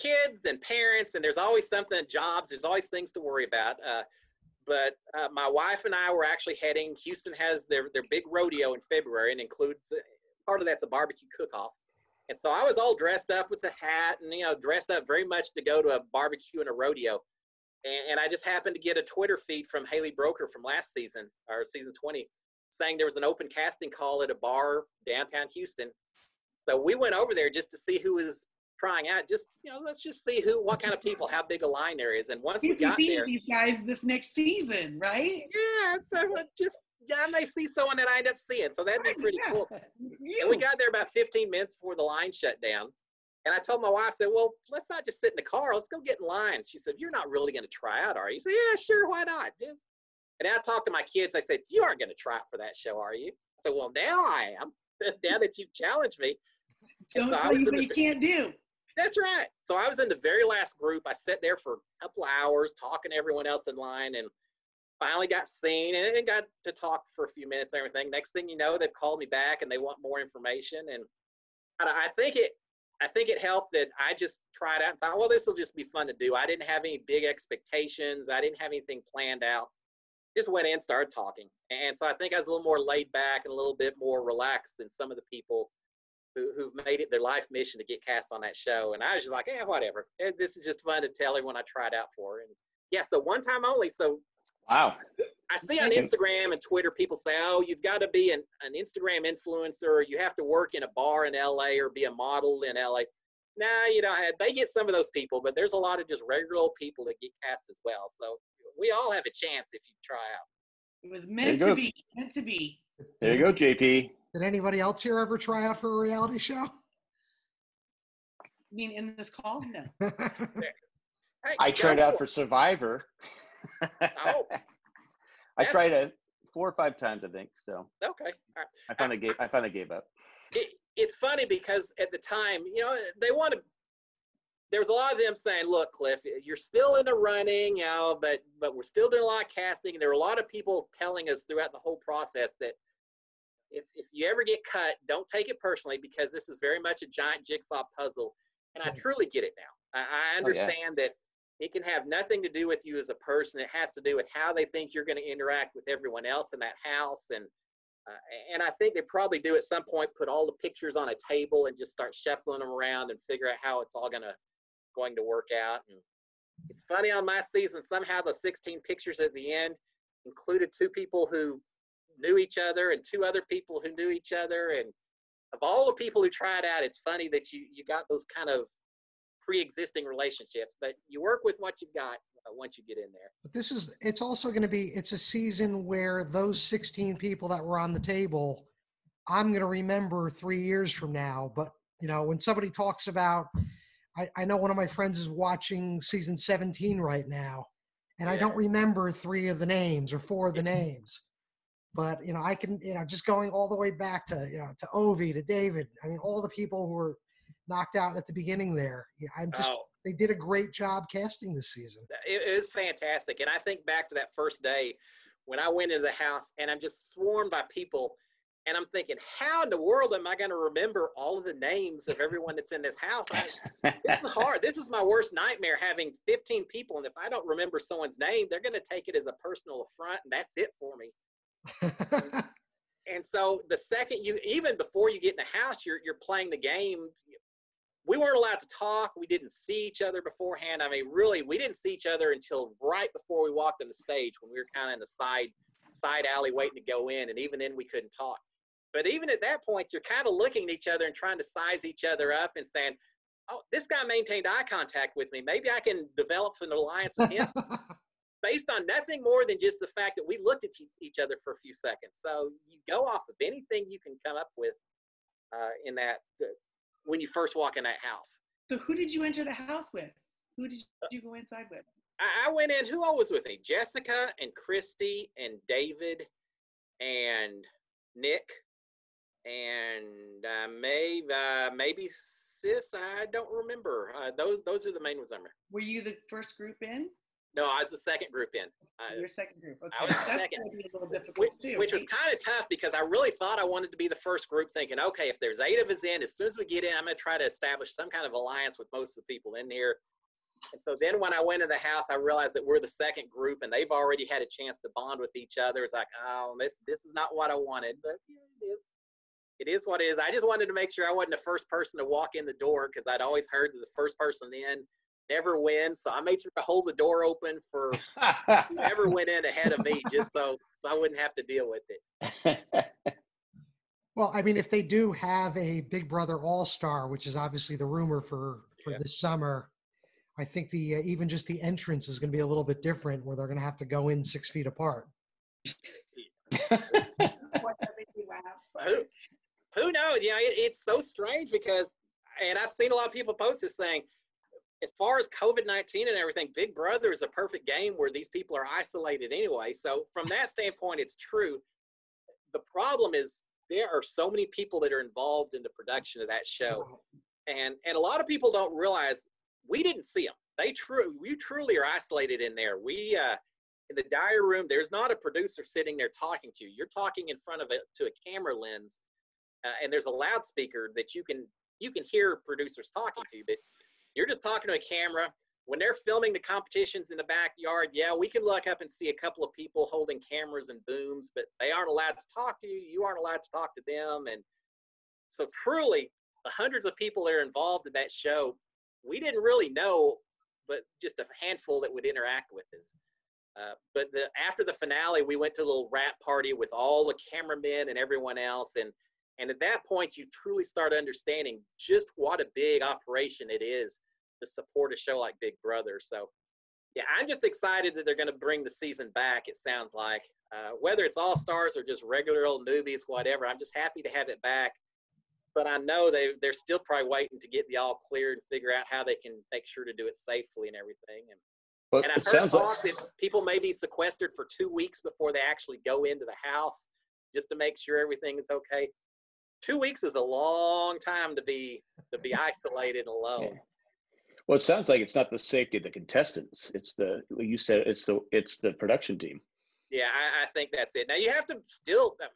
Kids and parents, and there's always something, jobs, there's always things to worry about. But my wife and I were actually heading, Houston has their big rodeo in February and includes, part of that's a barbecue cook-off. And so I was all dressed up with the hat and, you know, dressed up very much to go to a barbecue and a rodeo. And I just happened to get a Twitter feed from Haley Broker from last season, or season 20, saying there was an open casting call at a bar downtown Houston. So we went over there just to see who was trying out. Just, you know, let's just see who, what kind of people, how big a line there is. And once we got there. These guys this next season, right? Yeah, so just. Yeah, I may see someone that I end up seeing, so that'd be pretty cool. And we got there about 15 minutes before the line shut down. And I told my wife, I said, well, let's not just sit in the car. Let's go get in line. She said, you're not really going to try out, are you? I said, yeah, sure, why not? Just. And I talked to my kids. I said, you aren't going to try out for that show, are you? I said, well, now I am, now that you've challenged me. Don't so tell you what you can't do. That's right. So I was in the very last group. I sat there for a couple of hours talking to everyone else in line, and finally got seen and got to talk for a few minutes and everything. Next thing you know, they've called me back and they want more information. And I think it helped that I just tried out and thought, well, this will just be fun to do. I didn't have any big expectations. I didn't have anything planned out. Just went in and started talking. And so I think I was a little more laid back and a little bit more relaxed than some of the people who've made it their life mission to get cast on that show. And I was just like, yeah, whatever. This is just fun to tell everyone I tried out for. And yeah, so one time only. So wow. I see on Instagram and Twitter people say, oh, you've got to be an Instagram influencer, or you have to work in a bar in LA or be a model in LA. Nah, you know, they get some of those people, but there's a lot of just regular old people that get cast as well. So we all have a chance if you try out. It was meant to be. There you go, JP. Did anybody else here ever try out for a reality show? You mean in this call? No. Hey, I tried out for Survivor. Oh, I tried it 4 or 5 times, I think. So okay, all right. I finally gave up. It's funny because at the time, you know, they want to. There was a lot of them saying, "Look, Cliff, you're still in the running, you know, but we're still doing a lot of casting." And there were a lot of people telling us throughout the whole process that if you ever get cut, don't take it personally because this is very much a giant jigsaw puzzle. And I truly get it now. I understand that. It can have nothing to do with you as a person. It has to do with how they think you're going to interact with everyone else in that house. And I think they probably do at some point put all the pictures on a table and just start shuffling them around and figure out how it's all going to work out. And it's funny, on my season, somehow the 16 pictures at the end included 2 people who knew each other and 2 other people who knew each other. And of all the people who tried out, it's funny that you got those kind of pre-existing relationships, but you work with what you've got once you get in there. But it's also going to be, it's a season where those 16 people that were on the table, I'm going to remember 3 years from now. But, you know, when somebody talks about, I know one of my friends is watching season 17 right now, and I don't remember 3 of the names or 4 of the names. But, you know, I can, you know, just going all the way back to, you know, to Ovi, to David, I mean, all the people who were knocked out at the beginning there. They did a great job casting this season. It was fantastic. And I think back to that first day when I went into the house and I'm just swarmed by people and I'm thinking, how in the world am I going to remember all of the names of everyone that's in this house? This is hard. This is my worst nightmare, having 15 people. And if I don't remember someone's name, they're going to take it as a personal affront. And that's it for me. And so the second even before you get in the house, you're playing the game. We weren't allowed to talk. We didn't see each other beforehand. I mean, really, we didn't see each other until right before we walked on the stage when we were kind of in the side alley waiting to go in, and even then we couldn't talk. But even at that point, you're kind of looking at each other and trying to size each other up and saying, oh, this guy maintained eye contact with me. Maybe I can develop an alliance with him based on nothing more than just the fact that we looked at each other for a few seconds. So you go off of anything you can come up with in that when you first walk in that house. So who did you enter the house with? Who did you go inside with? I went in, who all was with me? Jessica and Christie and David and Nick. And maybe Sis, I don't remember. Those are the main ones I remember. Were you the first group in? No, I was the second group in. Your second group. Okay. I was the second. Be a little difficult which was kind of tough because I really thought I wanted to be the first group, thinking, okay, if there's 8 of us in, as soon as we get in, I'm going to try to establish some kind of alliance with most of the people in here. And so then when I went to the house, I realized that we're the second group, and they've already had a chance to bond with each other. It's like, oh, this is not what I wanted, but yeah, it is. It is what it is. I just wanted to make sure I wasn't the first person to walk in the door because I'd always heard that the first person in never wins. So I made sure to hold the door open for whoever went in ahead of me just so I wouldn't have to deal with it. Well, I mean, if they do have a Big Brother All-Star, which is obviously the rumor for this summer, I think the even just the entrance is going to be a little bit different where they're going to have to go in 6 feet apart. Who knows? You know, it's so strange because, and I've seen a lot of people post this saying, as far as COVID-19 and everything, Big Brother is a perfect game where these people are isolated anyway. So from that standpoint, it's true. The problem is there are so many people that are involved in the production of that show. And a lot of people don't realize we didn't see them. We truly are isolated in there. In the diary room, there's not a producer sitting there talking to you. You're talking in front of a camera lens. And there's a loudspeaker that you can hear producers talking to, but you're just talking to a camera. When they're filming the competitions in the backyard, yeah, we can look up and see a couple of people holding cameras and booms, but they aren't allowed to talk to you. You aren't allowed to talk to them. And so truly, the hundreds of people that are involved in that show, we didn't really know, but just a handful that would interact with us. But after the finale, we went to a little wrap party with all the cameramen and everyone else, and at that point, you truly start understanding just what a big operation it is to support a show like Big Brother. So, yeah, I'm just excited that they're going to bring the season back, it sounds like. Whether it's All-Stars or just regular old newbies, whatever, I'm just happy to have it back. But I know they're still probably waiting to get the all clear and figure out how they can make sure to do it safely and everything. And I've heard talk that people may be sequestered for 2 weeks before they actually go into the house just to make sure everything is okay. 2 weeks is a long time to be isolated alone. Yeah. Well, it sounds like it's not the safety of the contestants. It's the production team. Yeah, I think that's it. Now you have to still. I mean,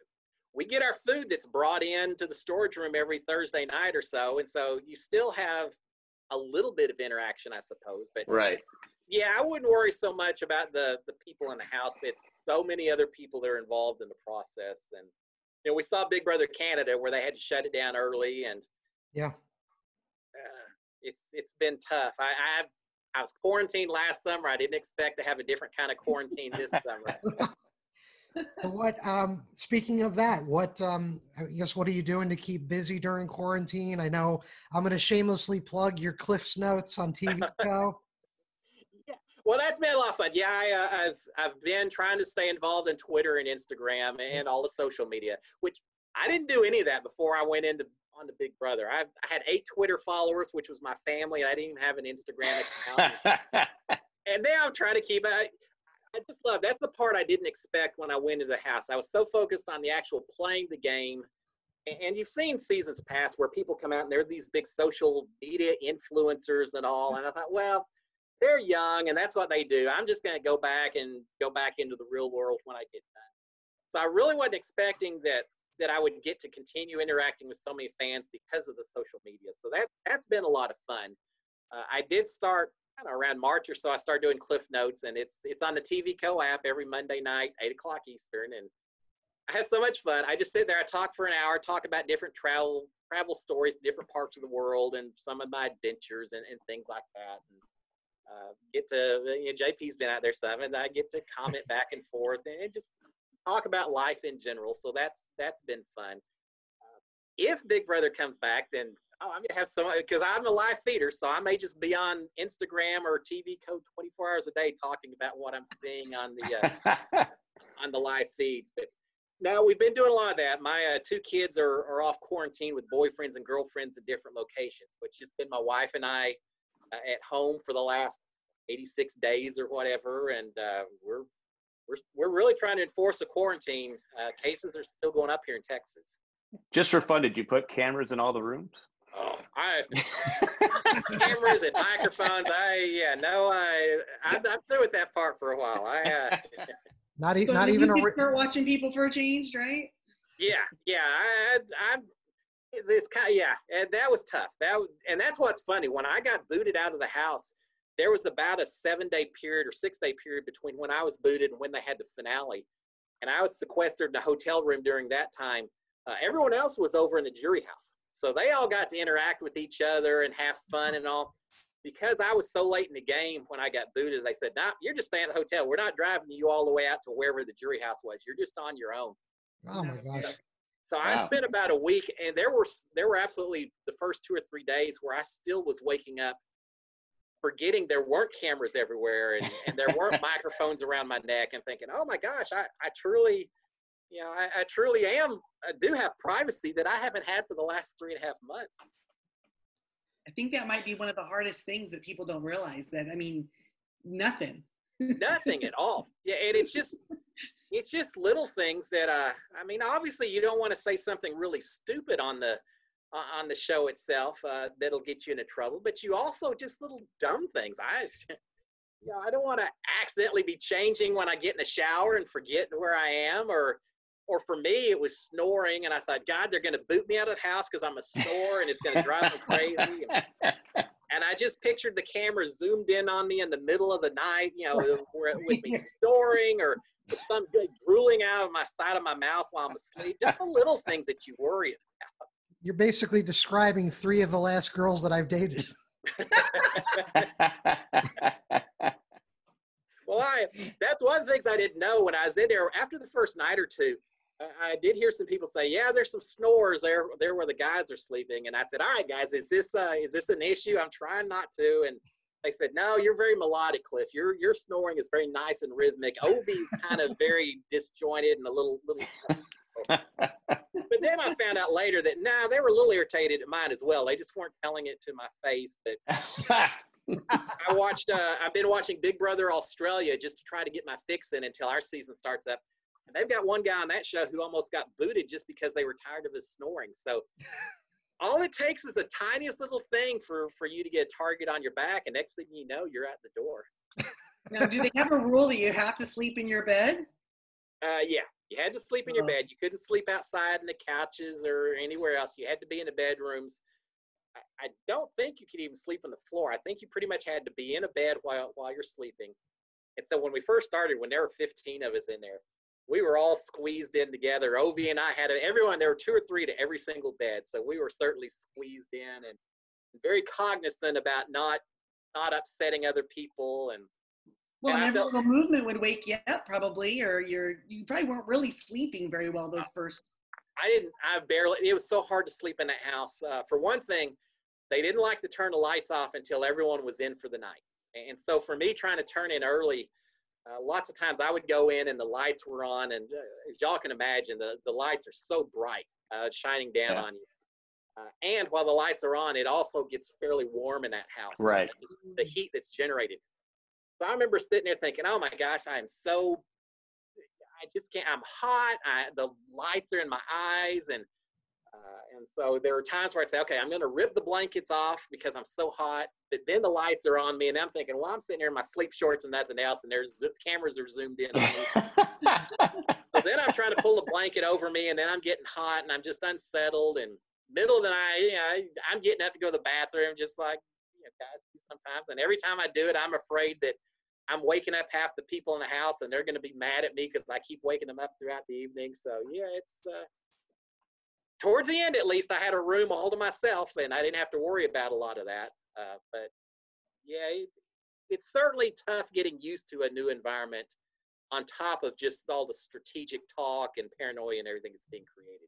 we get our food that's brought in to the storage room every Thursday night or so, and so you still have a little bit of interaction, I suppose. But right. Yeah, I wouldn't worry so much about the people in the house, but it's so many other people that are involved in the process. And you know, we saw Big Brother Canada where they had to shut it down early, and yeah, it's been tough. I was quarantined last summer. I didn't expect to have a different kind of quarantine this summer. What? Speaking of that, I guess what are you doing to keep busy during quarantine? I know I'm going to shamelessly plug your Cliff's Notes on TV Co. Well, that's been a lot of fun. Yeah, I've been trying to stay involved in Twitter and Instagram and all the social media, which I didn't do any of that before I went on to Big Brother. I had 8 Twitter followers, which was my family. I didn't even have an Instagram account. And now I'm trying to keep – I just love – that's the part I didn't expect when I went into the house. I was so focused on the actual playing the game. And you've seen seasons past where people come out and they're these big social media influencers and all. And I thought, well – they're young, and that's what they do. I'm just going to go back into the real world when I get done. So I really wasn't expecting that I would get to continue interacting with so many fans because of the social media. So that's been a lot of fun. I did start, I don't know, around March or so, I started doing Cliff Notes, and it's on the TV Co app every Monday night, 8 o'clock Eastern, and I have so much fun. I just sit there, I talk for an hour, talk about different travel stories, different parts of the world, and some of my adventures and things like that. And, get to, you know, JP's been out there some, and I get to comment back and forth and just talk about life in general. So that's been fun. if Big Brother comes back, then I'm going to have someone, because I'm a live feeder, so I may just be on Instagram or TV Co 24 hours a day talking about what I'm seeing on the on the live feeds. But no, we've been doing a lot of that. My two kids are off quarantine with boyfriends and girlfriends in different locations, which has been my wife and I at home for the last 86 days or whatever, and we're really trying to enforce a quarantine. Cases are still going up here in Texas. Just for fun, did you put cameras in all the rooms? Oh, I cameras and microphones. I'm through with that part for a while. Not even a start watching people for a change, right? Yeah. I'm. It's kind of, yeah. And that was tough. And that's what's funny. When I got booted out of the house, there was about a 7-day period or 6-day period between when I was booted and when they had the finale, and I was sequestered in a hotel room during that time. Everyone else was over in the jury house, so they all got to interact with each other and have fun and all. Because I was so late in the game when I got booted, they said, "Nah, you're just staying at the hotel. We're not driving you all the way out to wherever the jury house was. You're just on your own." Oh my gosh! So wow. I spent about a week, and there were absolutely the first 2 or 3 days where I still was waking up, forgetting there weren't cameras everywhere and there weren't microphones around my neck, and thinking, "Oh my gosh, I do have privacy that I haven't had for the last 3.5 months." I think that might be one of the hardest things that people don't realize, that, I mean, nothing. Nothing at all. Yeah, and it's just little things that, I mean, obviously you don't want to say something really stupid on the show itself that'll get you into trouble, but you also just little dumb things. I don't want to accidentally be changing when I get in the shower and forget where I am, or for me, it was snoring, and I thought, God, they're going to boot me out of the house because I'm a snore, and it's going to drive them crazy. And I just pictured the camera zoomed in on me in the middle of the night, with me snoring, or some drooling out of my side of my mouth while I'm asleep. Just the little things that you worry about. You're basically describing 3 of the last girls that I've dated. Well, that's one of the things I didn't know when I was in there. After the first night or two, I did hear some people say, "Yeah, there's some snores there where the guys are sleeping." And I said, "All right, guys, is this an issue? I'm trying not to." And they said, "No, you're very melodic, Cliff. Your snoring is very nice and rhythmic. Ovi's kind of very disjointed and a little." But then I found out later that they were a little irritated at mine as well. They just weren't telling it to my face, but. I've been watching Big Brother Australia just to try to get my fix in until our season starts up. And they've got one guy on that show who almost got booted just because they were tired of his snoring. So all it takes is the tiniest little thing for you to get a target on your back, and next thing you know, you're out the door. Now, do they have a rule that you have to sleep in your bed? Yeah, you had to sleep in your bed. You couldn't sleep outside in the couches or anywhere else. You had to be in the bedrooms. I don't think you could even sleep on the floor. I think you pretty much had to be in a bed while you're sleeping. And so when we first started, when there were 15 of us in there, we were all squeezed in together. Ovi and I had everyone. There were 2 or 3 to every single bed, so we were certainly squeezed in and very cognizant about not upsetting other people. And well, and every little movement would wake you up probably, or you probably weren't really sleeping very well those first. I barely. It was so hard to sleep in that house. For one thing, they didn't like to turn the lights off until everyone was in for the night. And so for me, trying to turn in early, lots of times I would go in and the lights were on. And as y'all can imagine, the lights are so bright, shining down on you. And while the lights are on, it also gets fairly warm in that house. Right. Just the heat that's generated. So I remember sitting there thinking, oh my gosh, I just can't, I'm hot. The lights are in my eyes. And so there were times where I'd say, okay, I'm going to rip the blankets off because I'm so hot. But then the lights are on me, and I'm thinking, well, I'm sitting here in my sleep shorts and nothing else, and cameras are zoomed in on me. So then I'm trying to pull the blanket over me, and then I'm getting hot, and I'm just unsettled. And middle of the night, I'm getting up to go to the bathroom, just like guys do sometimes. And every time I do it, I'm afraid that I'm waking up half the people in the house, and they're going to be mad at me because I keep waking them up throughout the evening. So, it's towards the end, at least, I had a room all to myself, and I didn't have to worry about a lot of that. But, it's certainly tough getting used to a new environment on top of just all the strategic talk and paranoia and everything that's being created.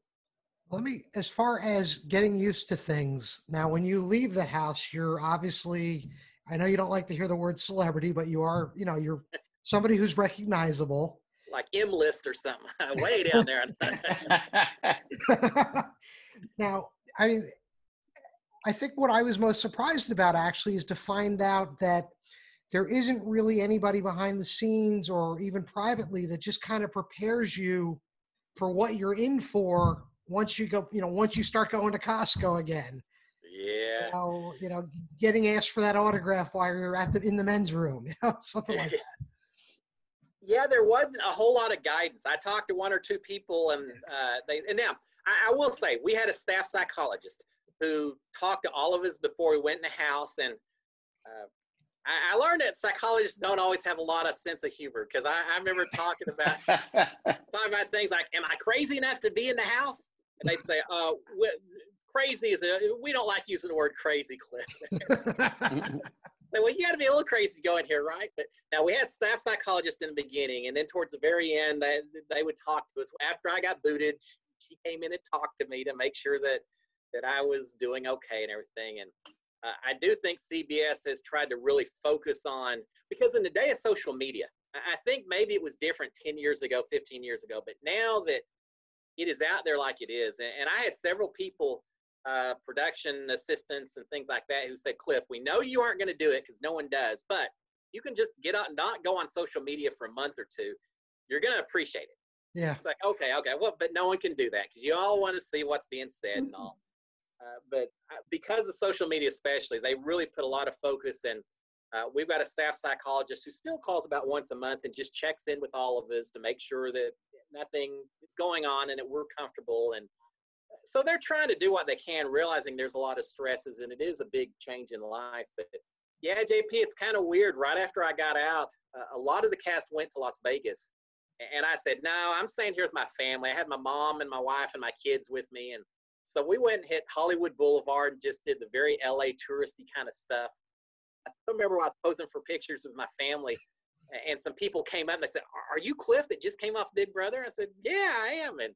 Let me, as far as getting used to things, now when you leave the house, you're obviously, I know you don't like to hear the word celebrity, but you are, you know, you're somebody who's recognizable. Like M-list or something, way down there. Now, I mean, I think what I was most surprised about actually is to find out that there isn't really anybody behind the scenes or even privately that just kind of prepares you for what you're in for once you go, you know, once you start going to Costco again. Yeah. So, you know, getting asked for that autograph while you're at the, in the men's room, you know, something like that. Yeah, there wasn't a whole lot of guidance. I talked to one or two people, and I will say we had a staff psychologist who talked to all of us before we went in the house, and I learned that psychologists don't always have a lot of sense of humor, because I remember talking about things like, "Am I crazy enough to be in the house?" And they'd say, "Crazy is we don't like using the word crazy, Cliff." So, well, you got to be a little crazy going here, right? But now we had staff psychologists in the beginning, and then towards the very end, they would talk to us. After I got booted, she came in and talked to me to make sure that I was doing okay and everything. And I do think CBS has tried to really focus on, because in the day of social media, I think maybe it was different 10 years ago, 15 years ago, but now that it is out there like it is, and I had several people, production assistants and things like that, who said, "Cliff, we know you aren't going to do it because no one does, but you can just get out and not go on social media for a month or two. You're going to appreciate it." Yeah. It's like, okay. Well, but no one can do that because you all want to see what's being said and all. Because of social media especially, they really put a lot of focus in. We've got a staff psychologist who still calls about once a month and just checks in with all of us to make sure that nothing is going on and that we're comfortable. And so they're trying to do what they can, realizing there's a lot of stresses, and it is a big change in life. But yeah, JP, it's kind of weird. Right after I got out, a lot of the cast went to Las Vegas, and I said, "No, I'm staying here with my family." I had my mom and my wife and my kids with me, and so we went and hit Hollywood Boulevard and just did the very LA touristy kind of stuff. I still remember when I was posing for pictures with my family, and some people came up and they said, "Are you Cliff that just came off Big Brother?" I said, "Yeah, I am." And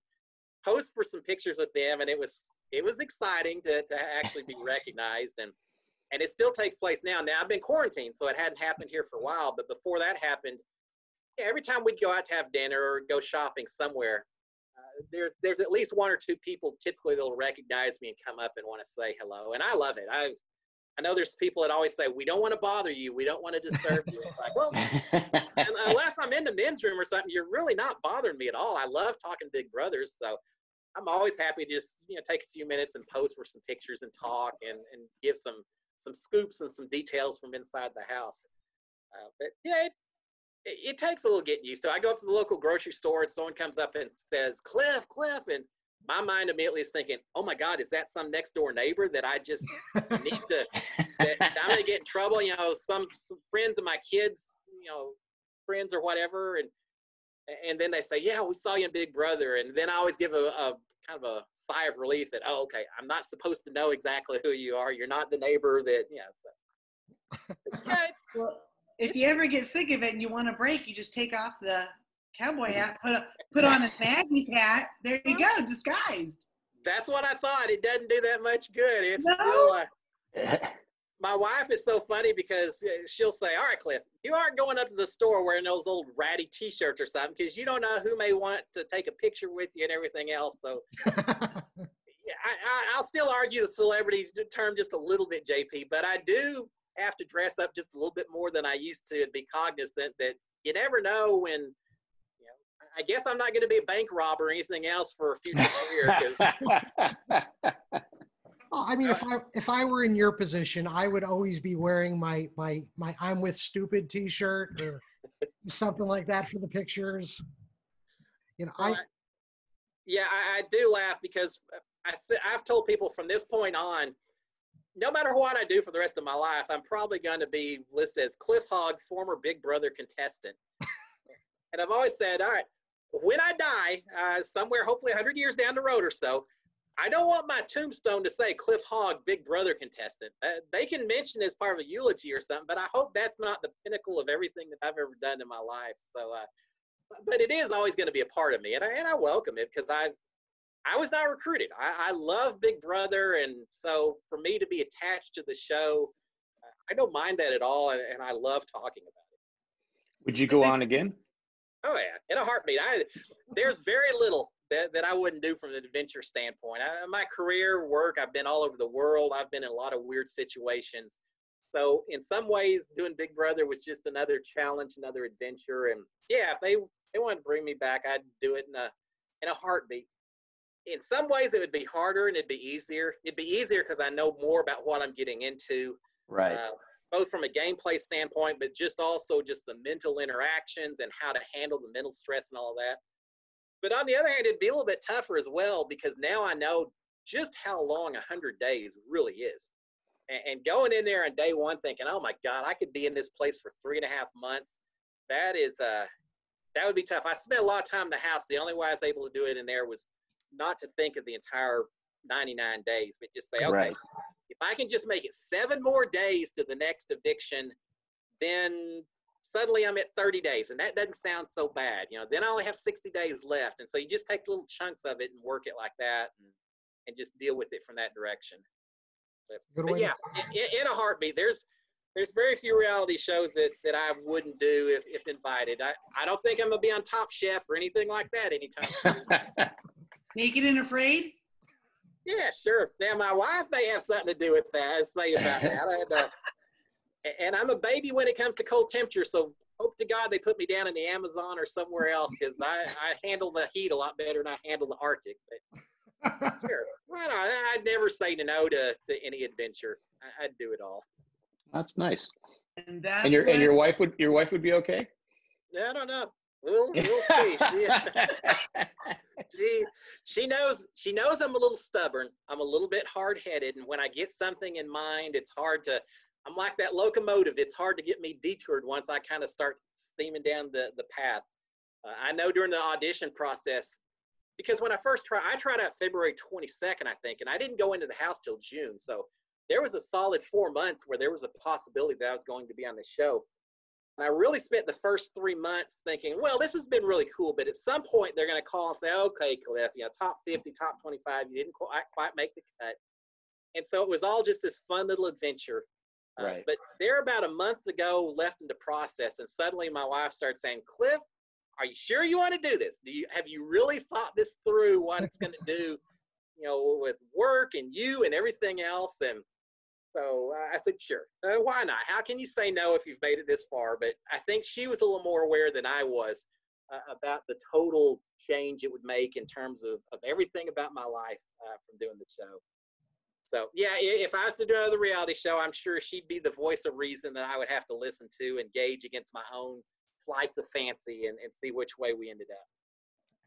posed for some pictures with them, and it was exciting to actually be recognized, and it still takes place now. Now I've been quarantined, so it hadn't happened here for a while, but before that happened, yeah, every time we'd go out to have dinner or go shopping somewhere, there's at least one or two people typically that'll recognize me and come up and want to say hello, and I love it. I know there's people that always say, "We don't want to bother you. We don't want to disturb you." It's like, well, unless I'm in the men's room or something, you're really not bothering me at all. I love talking Big Brothers, so I'm always happy to just, you know, take a few minutes and pose for some pictures and talk and give some scoops and some details from inside the house. But yeah, it takes a little getting used to. I go up to the local grocery store and someone comes up and says, Cliff, and my mind immediately is thinking, "Oh my God, is that some next door neighbor that I just need to, that I'm gonna get in trouble?" You know, some friends of my kids, you know, friends or whatever, and then they say, "Yeah, we saw you in Big Brother," and then I always give a kind of a sigh of relief that, "Oh, okay, I'm not supposed to know exactly who you are. You're not the neighbor that, yeah." So. Yeah, well, if you ever get sick of it and you want a break, you just take off the cowboy hat, put on a Maggie's hat. There you go, disguised. That's what I thought. It doesn't do that much good. It's still, my wife is so funny because she'll say, "All right, Cliff, you aren't going up to the store wearing those old ratty T-shirts or something because you don't know who may want to take a picture with you and everything else." So yeah, I'll still argue the celebrity term just a little bit, JP, but I do have to dress up just a little bit more than I used to and be cognizant that you never know when. I guess I'm not going to be a bank robber or anything else for a future career. Well, I mean, if I were in your position, I would always be wearing my "I'm with Stupid" T-shirt or something like that for the pictures. You know, I do laugh because I've told people from this point on, no matter what I do for the rest of my life, I'm probably going to be listed as Cliff Hogg, former Big Brother contestant. And I've always said, all right, when I die, somewhere hopefully 100 years down the road or so, I don't want my tombstone to say Cliff Hogg, Big Brother contestant. They can mention it as part of a eulogy or something, but I hope that's not the pinnacle of everything that I've ever done in my life. So, but it is always going to be a part of me, and I welcome it because I was not recruited. I love Big Brother, and so for me to be attached to the show, I don't mind that at all, and I love talking about it. Would you go on again? Oh, yeah, in a heartbeat. There's very little that I wouldn't do from an adventure standpoint. My career, work, I've been all over the world. I've been in a lot of weird situations. So in some ways, doing Big Brother was just another challenge, another adventure. And, yeah, if they wanted to bring me back, I'd do it in a heartbeat. In some ways, it would be harder and it'd be easier. It'd be easier because I know more about what I'm getting into. Right. Both from a gameplay standpoint, but just also just the mental interactions and how to handle the mental stress and all that. But on the other hand, it'd be a little bit tougher as well, because now I know just how long 100 days really is. And going in there on day one thinking, oh my God, I could be in this place for 3.5 months. That would be tough. I spent a lot of time in the house. The only way I was able to do it in there was not to think of the entire 99 days, but just say, okay, right. If I can just make it 7 more days to the next eviction, then suddenly I'm at 30 days. And that doesn't sound so bad. You know, then I only have 60 days left. And so you just take little chunks of it and work it like that and just deal with it from that direction. But yeah, in a heartbeat, there's very few reality shows that I wouldn't do if invited. I don't think I'm going to be on Top Chef or anything like that anytime soon. Naked and Afraid? Yeah, sure. Now, my wife may have something to do with that. I'd say about that. And I'm a baby when it comes to cold temperature, so hope to God they put me down in the Amazon or somewhere else, because I handle the heat a lot better than I handle the Arctic. But sure. Right on. I'd never say no to any adventure. I'd do it all. That's nice. And your wife would be okay? No, I don't know. We'll see. She knows I'm a little stubborn. I'm a little bit hard-headed, and when I get something in mind, it's hard to – I'm like that locomotive. It's hard to get me detoured once I kind of start steaming down the path. I know during the audition process, because when I first tried – I tried out February 22nd, I think, and I didn't go into the house till June. So there was a solid 4 months where there was a possibility that I was going to be on the show. And I really spent the first 3 months thinking, well, this has been really cool, but at some point they're going to call and say, okay, Cliff, you know, top 50, top 25, you didn't quite make the cut. And so it was all just this fun little adventure. Right. But they're about a month ago left in the process, and suddenly my wife started saying, Cliff, are you sure you want to do this? Have you really thought this through, what it's going to do, you know, with work and you and everything else? And so I said, sure, why not? How can you say no if you've made it this far? But I think she was a little more aware than I was about the total change it would make in terms of everything about my life from doing the show. So, yeah, if I was to do another reality show, I'm sure she'd be the voice of reason that I would have to listen to and gauge against my own flights of fancy and see which way we ended up.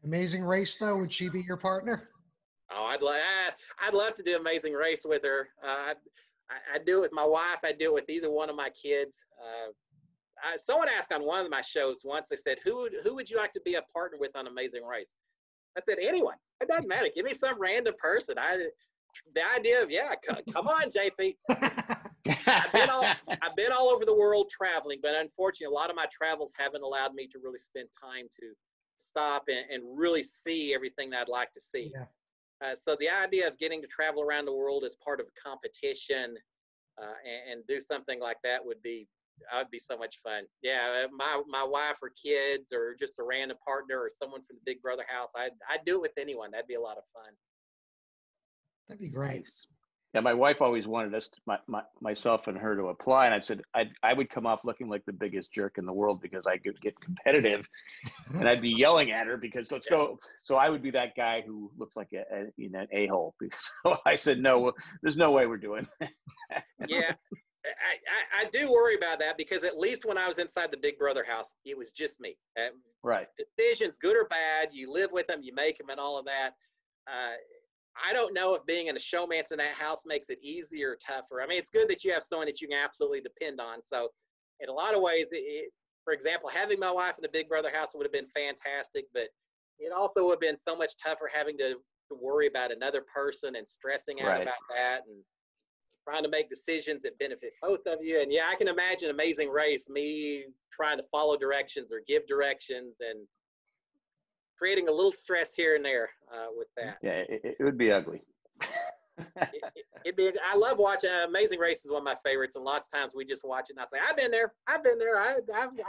Amazing Race, though, would she be your partner? Oh, I'd love to do Amazing Race with her. I do it with my wife. I do it with either one of my kids. Someone asked on one of my shows once, they said, who would you like to be a partner with on Amazing Race? I said, anyone. It doesn't matter. Give me some random person. The idea of, yeah, come on, JP. I've been all over the world traveling, but unfortunately, a lot of my travels haven't allowed me to really spend time to stop and really see everything that I'd like to see. Yeah. So the idea of getting to travel around the world as part of a competition and do something like that would be so much fun. Yeah, my wife or kids or just a random partner or someone from the Big Brother house, I'd do it with anyone. That'd be a lot of fun. That'd be great. Nice. Yeah, my wife always wanted us, myself and her, to apply, and I said I would come off looking like the biggest jerk in the world because I could get competitive, and I'd be yelling at her because let's go. So I would be that guy who looks like an a-hole. So I said, no, there's no way we're doing that. Yeah, I do worry about that because at least when I was inside the Big Brother house, it was just me. Right. Decisions, good or bad, you live with them, you make them, and all of that. I don't know if being in a showman's in that house makes it easier or tougher. I mean, it's good that you have someone that you can absolutely depend on. So in a lot of ways, for example, having my wife in the Big Brother house would have been fantastic, but it also would have been so much tougher having to worry about another person and stressing out about that and trying to make decisions that benefit both of you. And yeah, I can imagine Amazing Race, me trying to follow directions or give directions and creating a little stress here and there with that. Yeah, it would be ugly. I love watching Amazing Race is one of my favorites, and lots of times we just watch it and I say, I've been there, I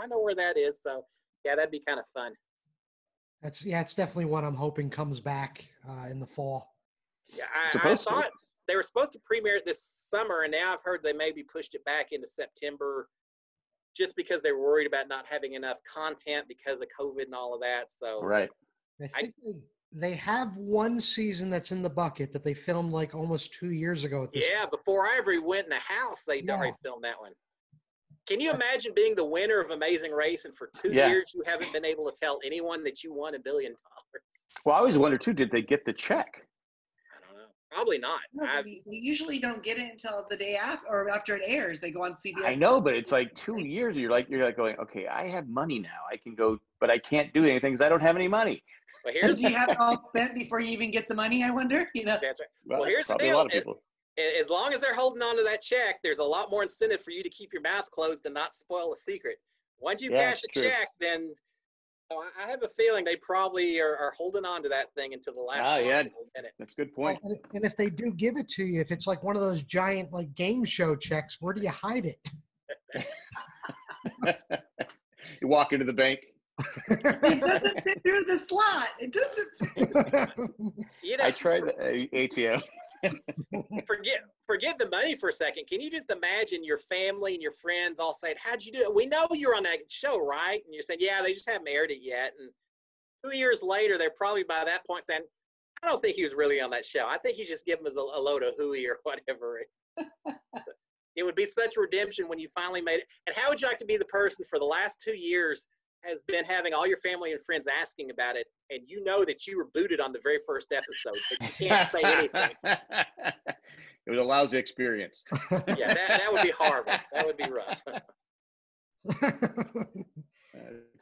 know where that is. So yeah, that'd be kind of fun. That's, yeah, it's definitely what I'm hoping comes back in the fall. Yeah, I thought they were supposed to premiere it this summer, and now I've heard they maybe pushed it back into September just because they were worried about not having enough content because of COVID and all of that. So right, I think they have one season that's in the bucket that they filmed like almost 2 years ago at this point. Before I ever went in the house, they already filmed that one. Can you imagine being the winner of Amazing Race and for 2 years you haven't been able to tell anyone that you won $1 billion? Well, I always wonder too, did they get the check? I don't know. Probably not. No, we usually don't get it until the day after or after it airs. They go on CBS. I know, but it's like 2 years. You're like going, okay, I have money now. I can go, but I can't do anything because I don't have any money. Well, here's you have it all spent before you even get the money. I wonder. You know. That's right. Well here's the deal. A lot of people. As long as they're holding on to that check, there's a lot more incentive for you to keep your mouth closed and not spoil a secret. Once you cash a check, then I have a feeling they probably are holding on to that thing until the last minute. That's a good point. Well, and if they do give it to you, if it's like one of those giant like game show checks, where do you hide it? You walk into the bank. It doesn't fit through the slot. It doesn't. I tried the ATM. forget the money for a second. Can you just imagine your family and your friends all saying, how'd you do it? We know you're on that show, right? And you're saying, yeah, they just haven't aired it yet. And 2 years later, they're probably by that point saying, I don't think he was really on that show. I think he just gave him a load of hooey or whatever. It would be such redemption when you finally made it. And how would you like to be the person for the last 2 years has been having all your family and friends asking about it, and you know that you were booted on the very first episode, but you can't say anything. It was a lousy experience. Yeah, that would be horrible. That would be rough.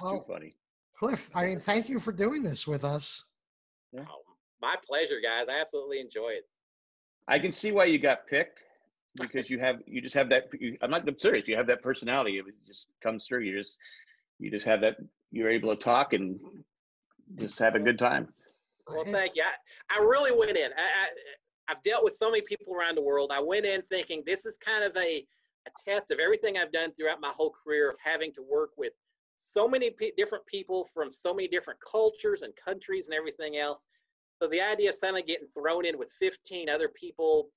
Too funny. Cliff, I mean, thank you for doing this with us. Yeah. Oh, my pleasure, guys. I absolutely enjoy it. I can see why you got picked, because you just have that. I'm serious. You have that personality. It just comes through. You just have that, you're able to talk and just have a good time. Well, thank you. I really went in. I've dealt with so many people around the world. I went in thinking this is kind of a test of everything I've done throughout my whole career of having to work with so many different people from so many different cultures and countries and everything else. So the idea of suddenly getting thrown in with 15 other people,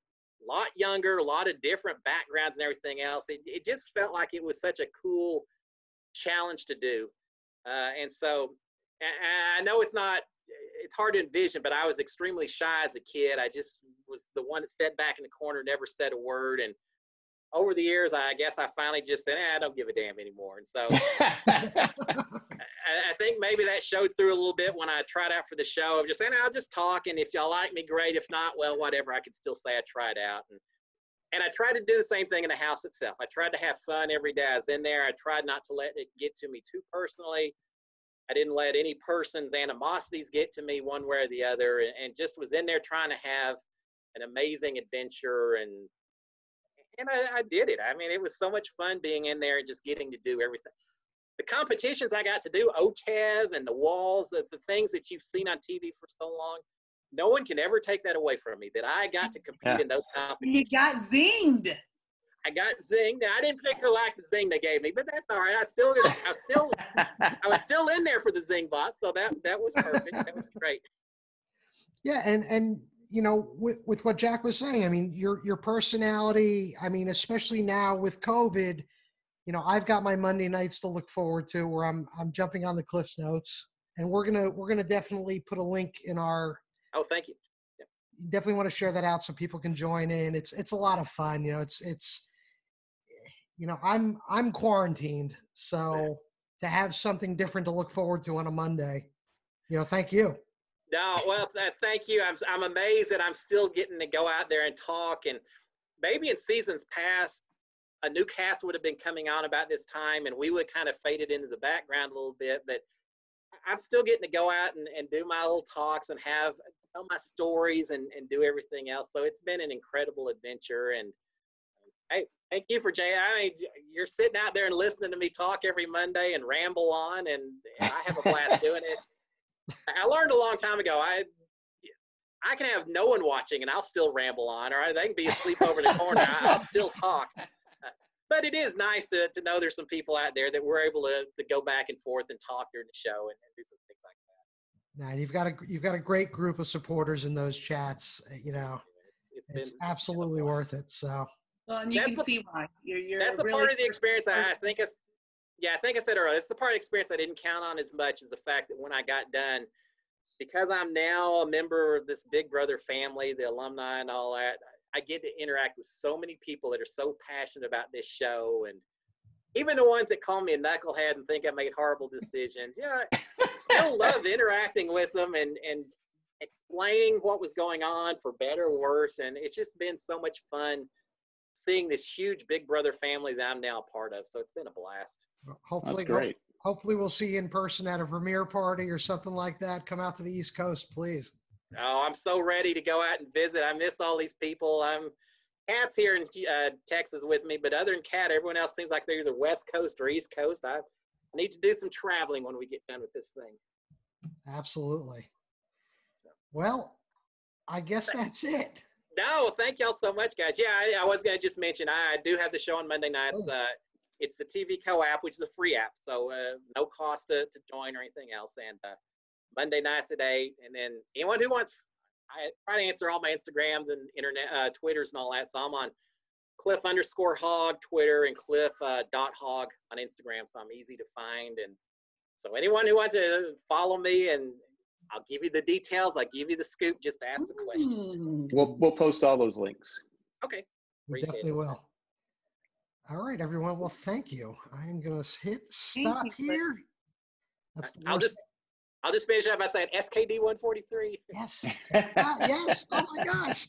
a lot younger, a lot of different backgrounds and everything else, it just felt like it was such a cool challenge to do, and so I know it's hard to envision, but I was extremely shy as a kid. I just was the one that fed back in the corner, never said a word, and over the years I guess I finally just said, I don't give a damn anymore. And so I think maybe that showed through a little bit when I tried out for the show of just saying, I'll just talk, and if y'all like me, great, if not, well, whatever, I could still say I tried out. And I tried to do the same thing in the house itself. I tried to have fun every day I was in there. I tried not to let it get to me too personally. I didn't let any person's animosities get to me one way or the other, and just was in there trying to have an amazing adventure. And I did it. I mean, it was so much fun being in there and just getting to do everything. The competitions I got to do, OTEV and the walls, the things that you've seen on TV for so long, no one can ever take that away from me, that I got to compete in those competitions. You got zinged. I got zinged. I didn't particularly like the zing they gave me, but that's all right. I was still in there for the zing bot, so that was perfect. That was great. Yeah, and you know, with what Jack was saying, I mean, your personality, I mean, especially now with COVID, you know, I've got my Monday nights to look forward to where I'm jumping on the Cliff Notes, and we're gonna definitely put a link in our. Oh, thank you. Yeah. Definitely want to share that out so people can join in. It's a lot of fun. You know, it's you know, I'm quarantined, so to have something different to look forward to on a Monday, you know, thank you. No, well, thank you. I'm amazed that I'm still getting to go out there and talk, and maybe in seasons past, a new cast would have been coming on about this time, and we would kind of fade it into the background a little bit, but I'm still getting to go out and do my little talks and tell my stories and do everything else. So it's been an incredible adventure. And hey, thank you for Jay. I mean, you're sitting out there and listening to me talk every Monday and ramble on, and I have a blast doing it. I learned a long time ago, I can have no one watching and I'll still ramble on, or they can be asleep over in the corner. I'll still talk. But it is nice to know there's some people out there that we're able to go back and forth and talk during the show and do some things like that. Now, and you've got a great group of supporters in those chats. You know, it's absolutely worth it. So. Well, and you can see why. That's a part of the experience. I think I said earlier, it's the part of the experience I didn't count on as much as the fact that when I got done, because I'm now a member of this Big Brother family, the alumni and all that, I get to interact with so many people that are so passionate about this show. And even the ones that call me a knucklehead and think I made horrible decisions, I still love interacting with them and explaining what was going on for better or worse. And it's just been so much fun seeing this huge Big Brother family that I'm now a part of. So it's been a blast. Hopefully, great. Hopefully we'll see you in person at a premiere party or something like that. Come out to the East Coast, please. Oh, I'm so ready to go out and visit. I miss all these people. Kat's here in Texas with me, but other than Kat, everyone else seems like they're either West Coast or East Coast. I need to do some traveling when we get done with this thing. Absolutely. So. Well, I guess that's it. No, thank y'all so much, guys. Yeah, I was going to just mention, I do have the show on Monday nights. It's the TV Co app, which is a free app, so no cost to join or anything else. And Monday nights at 8:00, and then anyone who wants, I try to answer all my Instagrams and internet, Twitters and all that. So I'm on Cliff_Hogg Twitter and Cliff.Hogg on Instagram. So I'm easy to find, and so anyone who wants to follow me, and I'll give you the details. I'll give you the scoop. Just ask the questions. We'll post all those links. Okay, we definitely will. All right, everyone. Well, thank you. I am gonna hit stop here. I'll just finish up by saying SKD 143. Yes. Yes. Oh my gosh.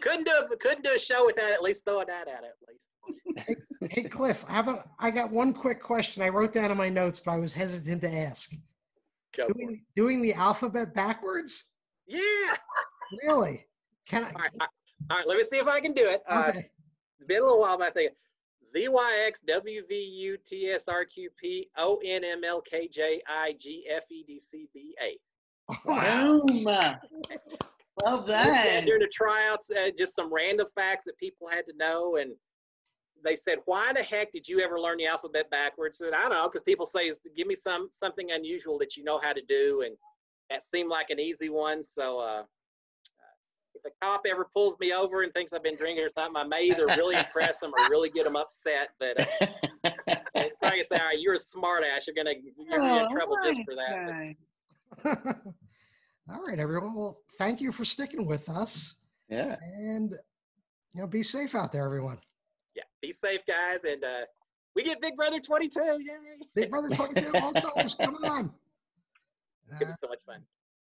Couldn't do a show without at least throwing that at it. At least. Hey Cliff, how about I got one quick question I wrote down in my notes, but I was hesitant to ask. Doing the alphabet backwards? Yeah. Really? Can I? All right. Let me see if I can do it. Okay. It's been a little while, but I think ZYXWVUTSRQPONMLKJIGFEDCBA. Wow. Well done. During the tryouts, just some random facts that people had to know, and they said, "Why the heck did you ever learn the alphabet backwards?" And I don't know, because people say, "Give me something unusual that you know how to do," and that seemed like an easy one. So if a cop ever pulls me over and thinks I've been drinking or something, I may either really impress them or really get them upset. But they'd probably say, "All right, you're a smartass. You're gonna get in trouble just for that." But... All right, everyone. Well, thank you for sticking with us. Yeah. And be safe out there, everyone. Yeah, be safe, guys, and we get Big Brother 22. Yay! Big Brother 22 all stars coming on. It's gonna be so much fun.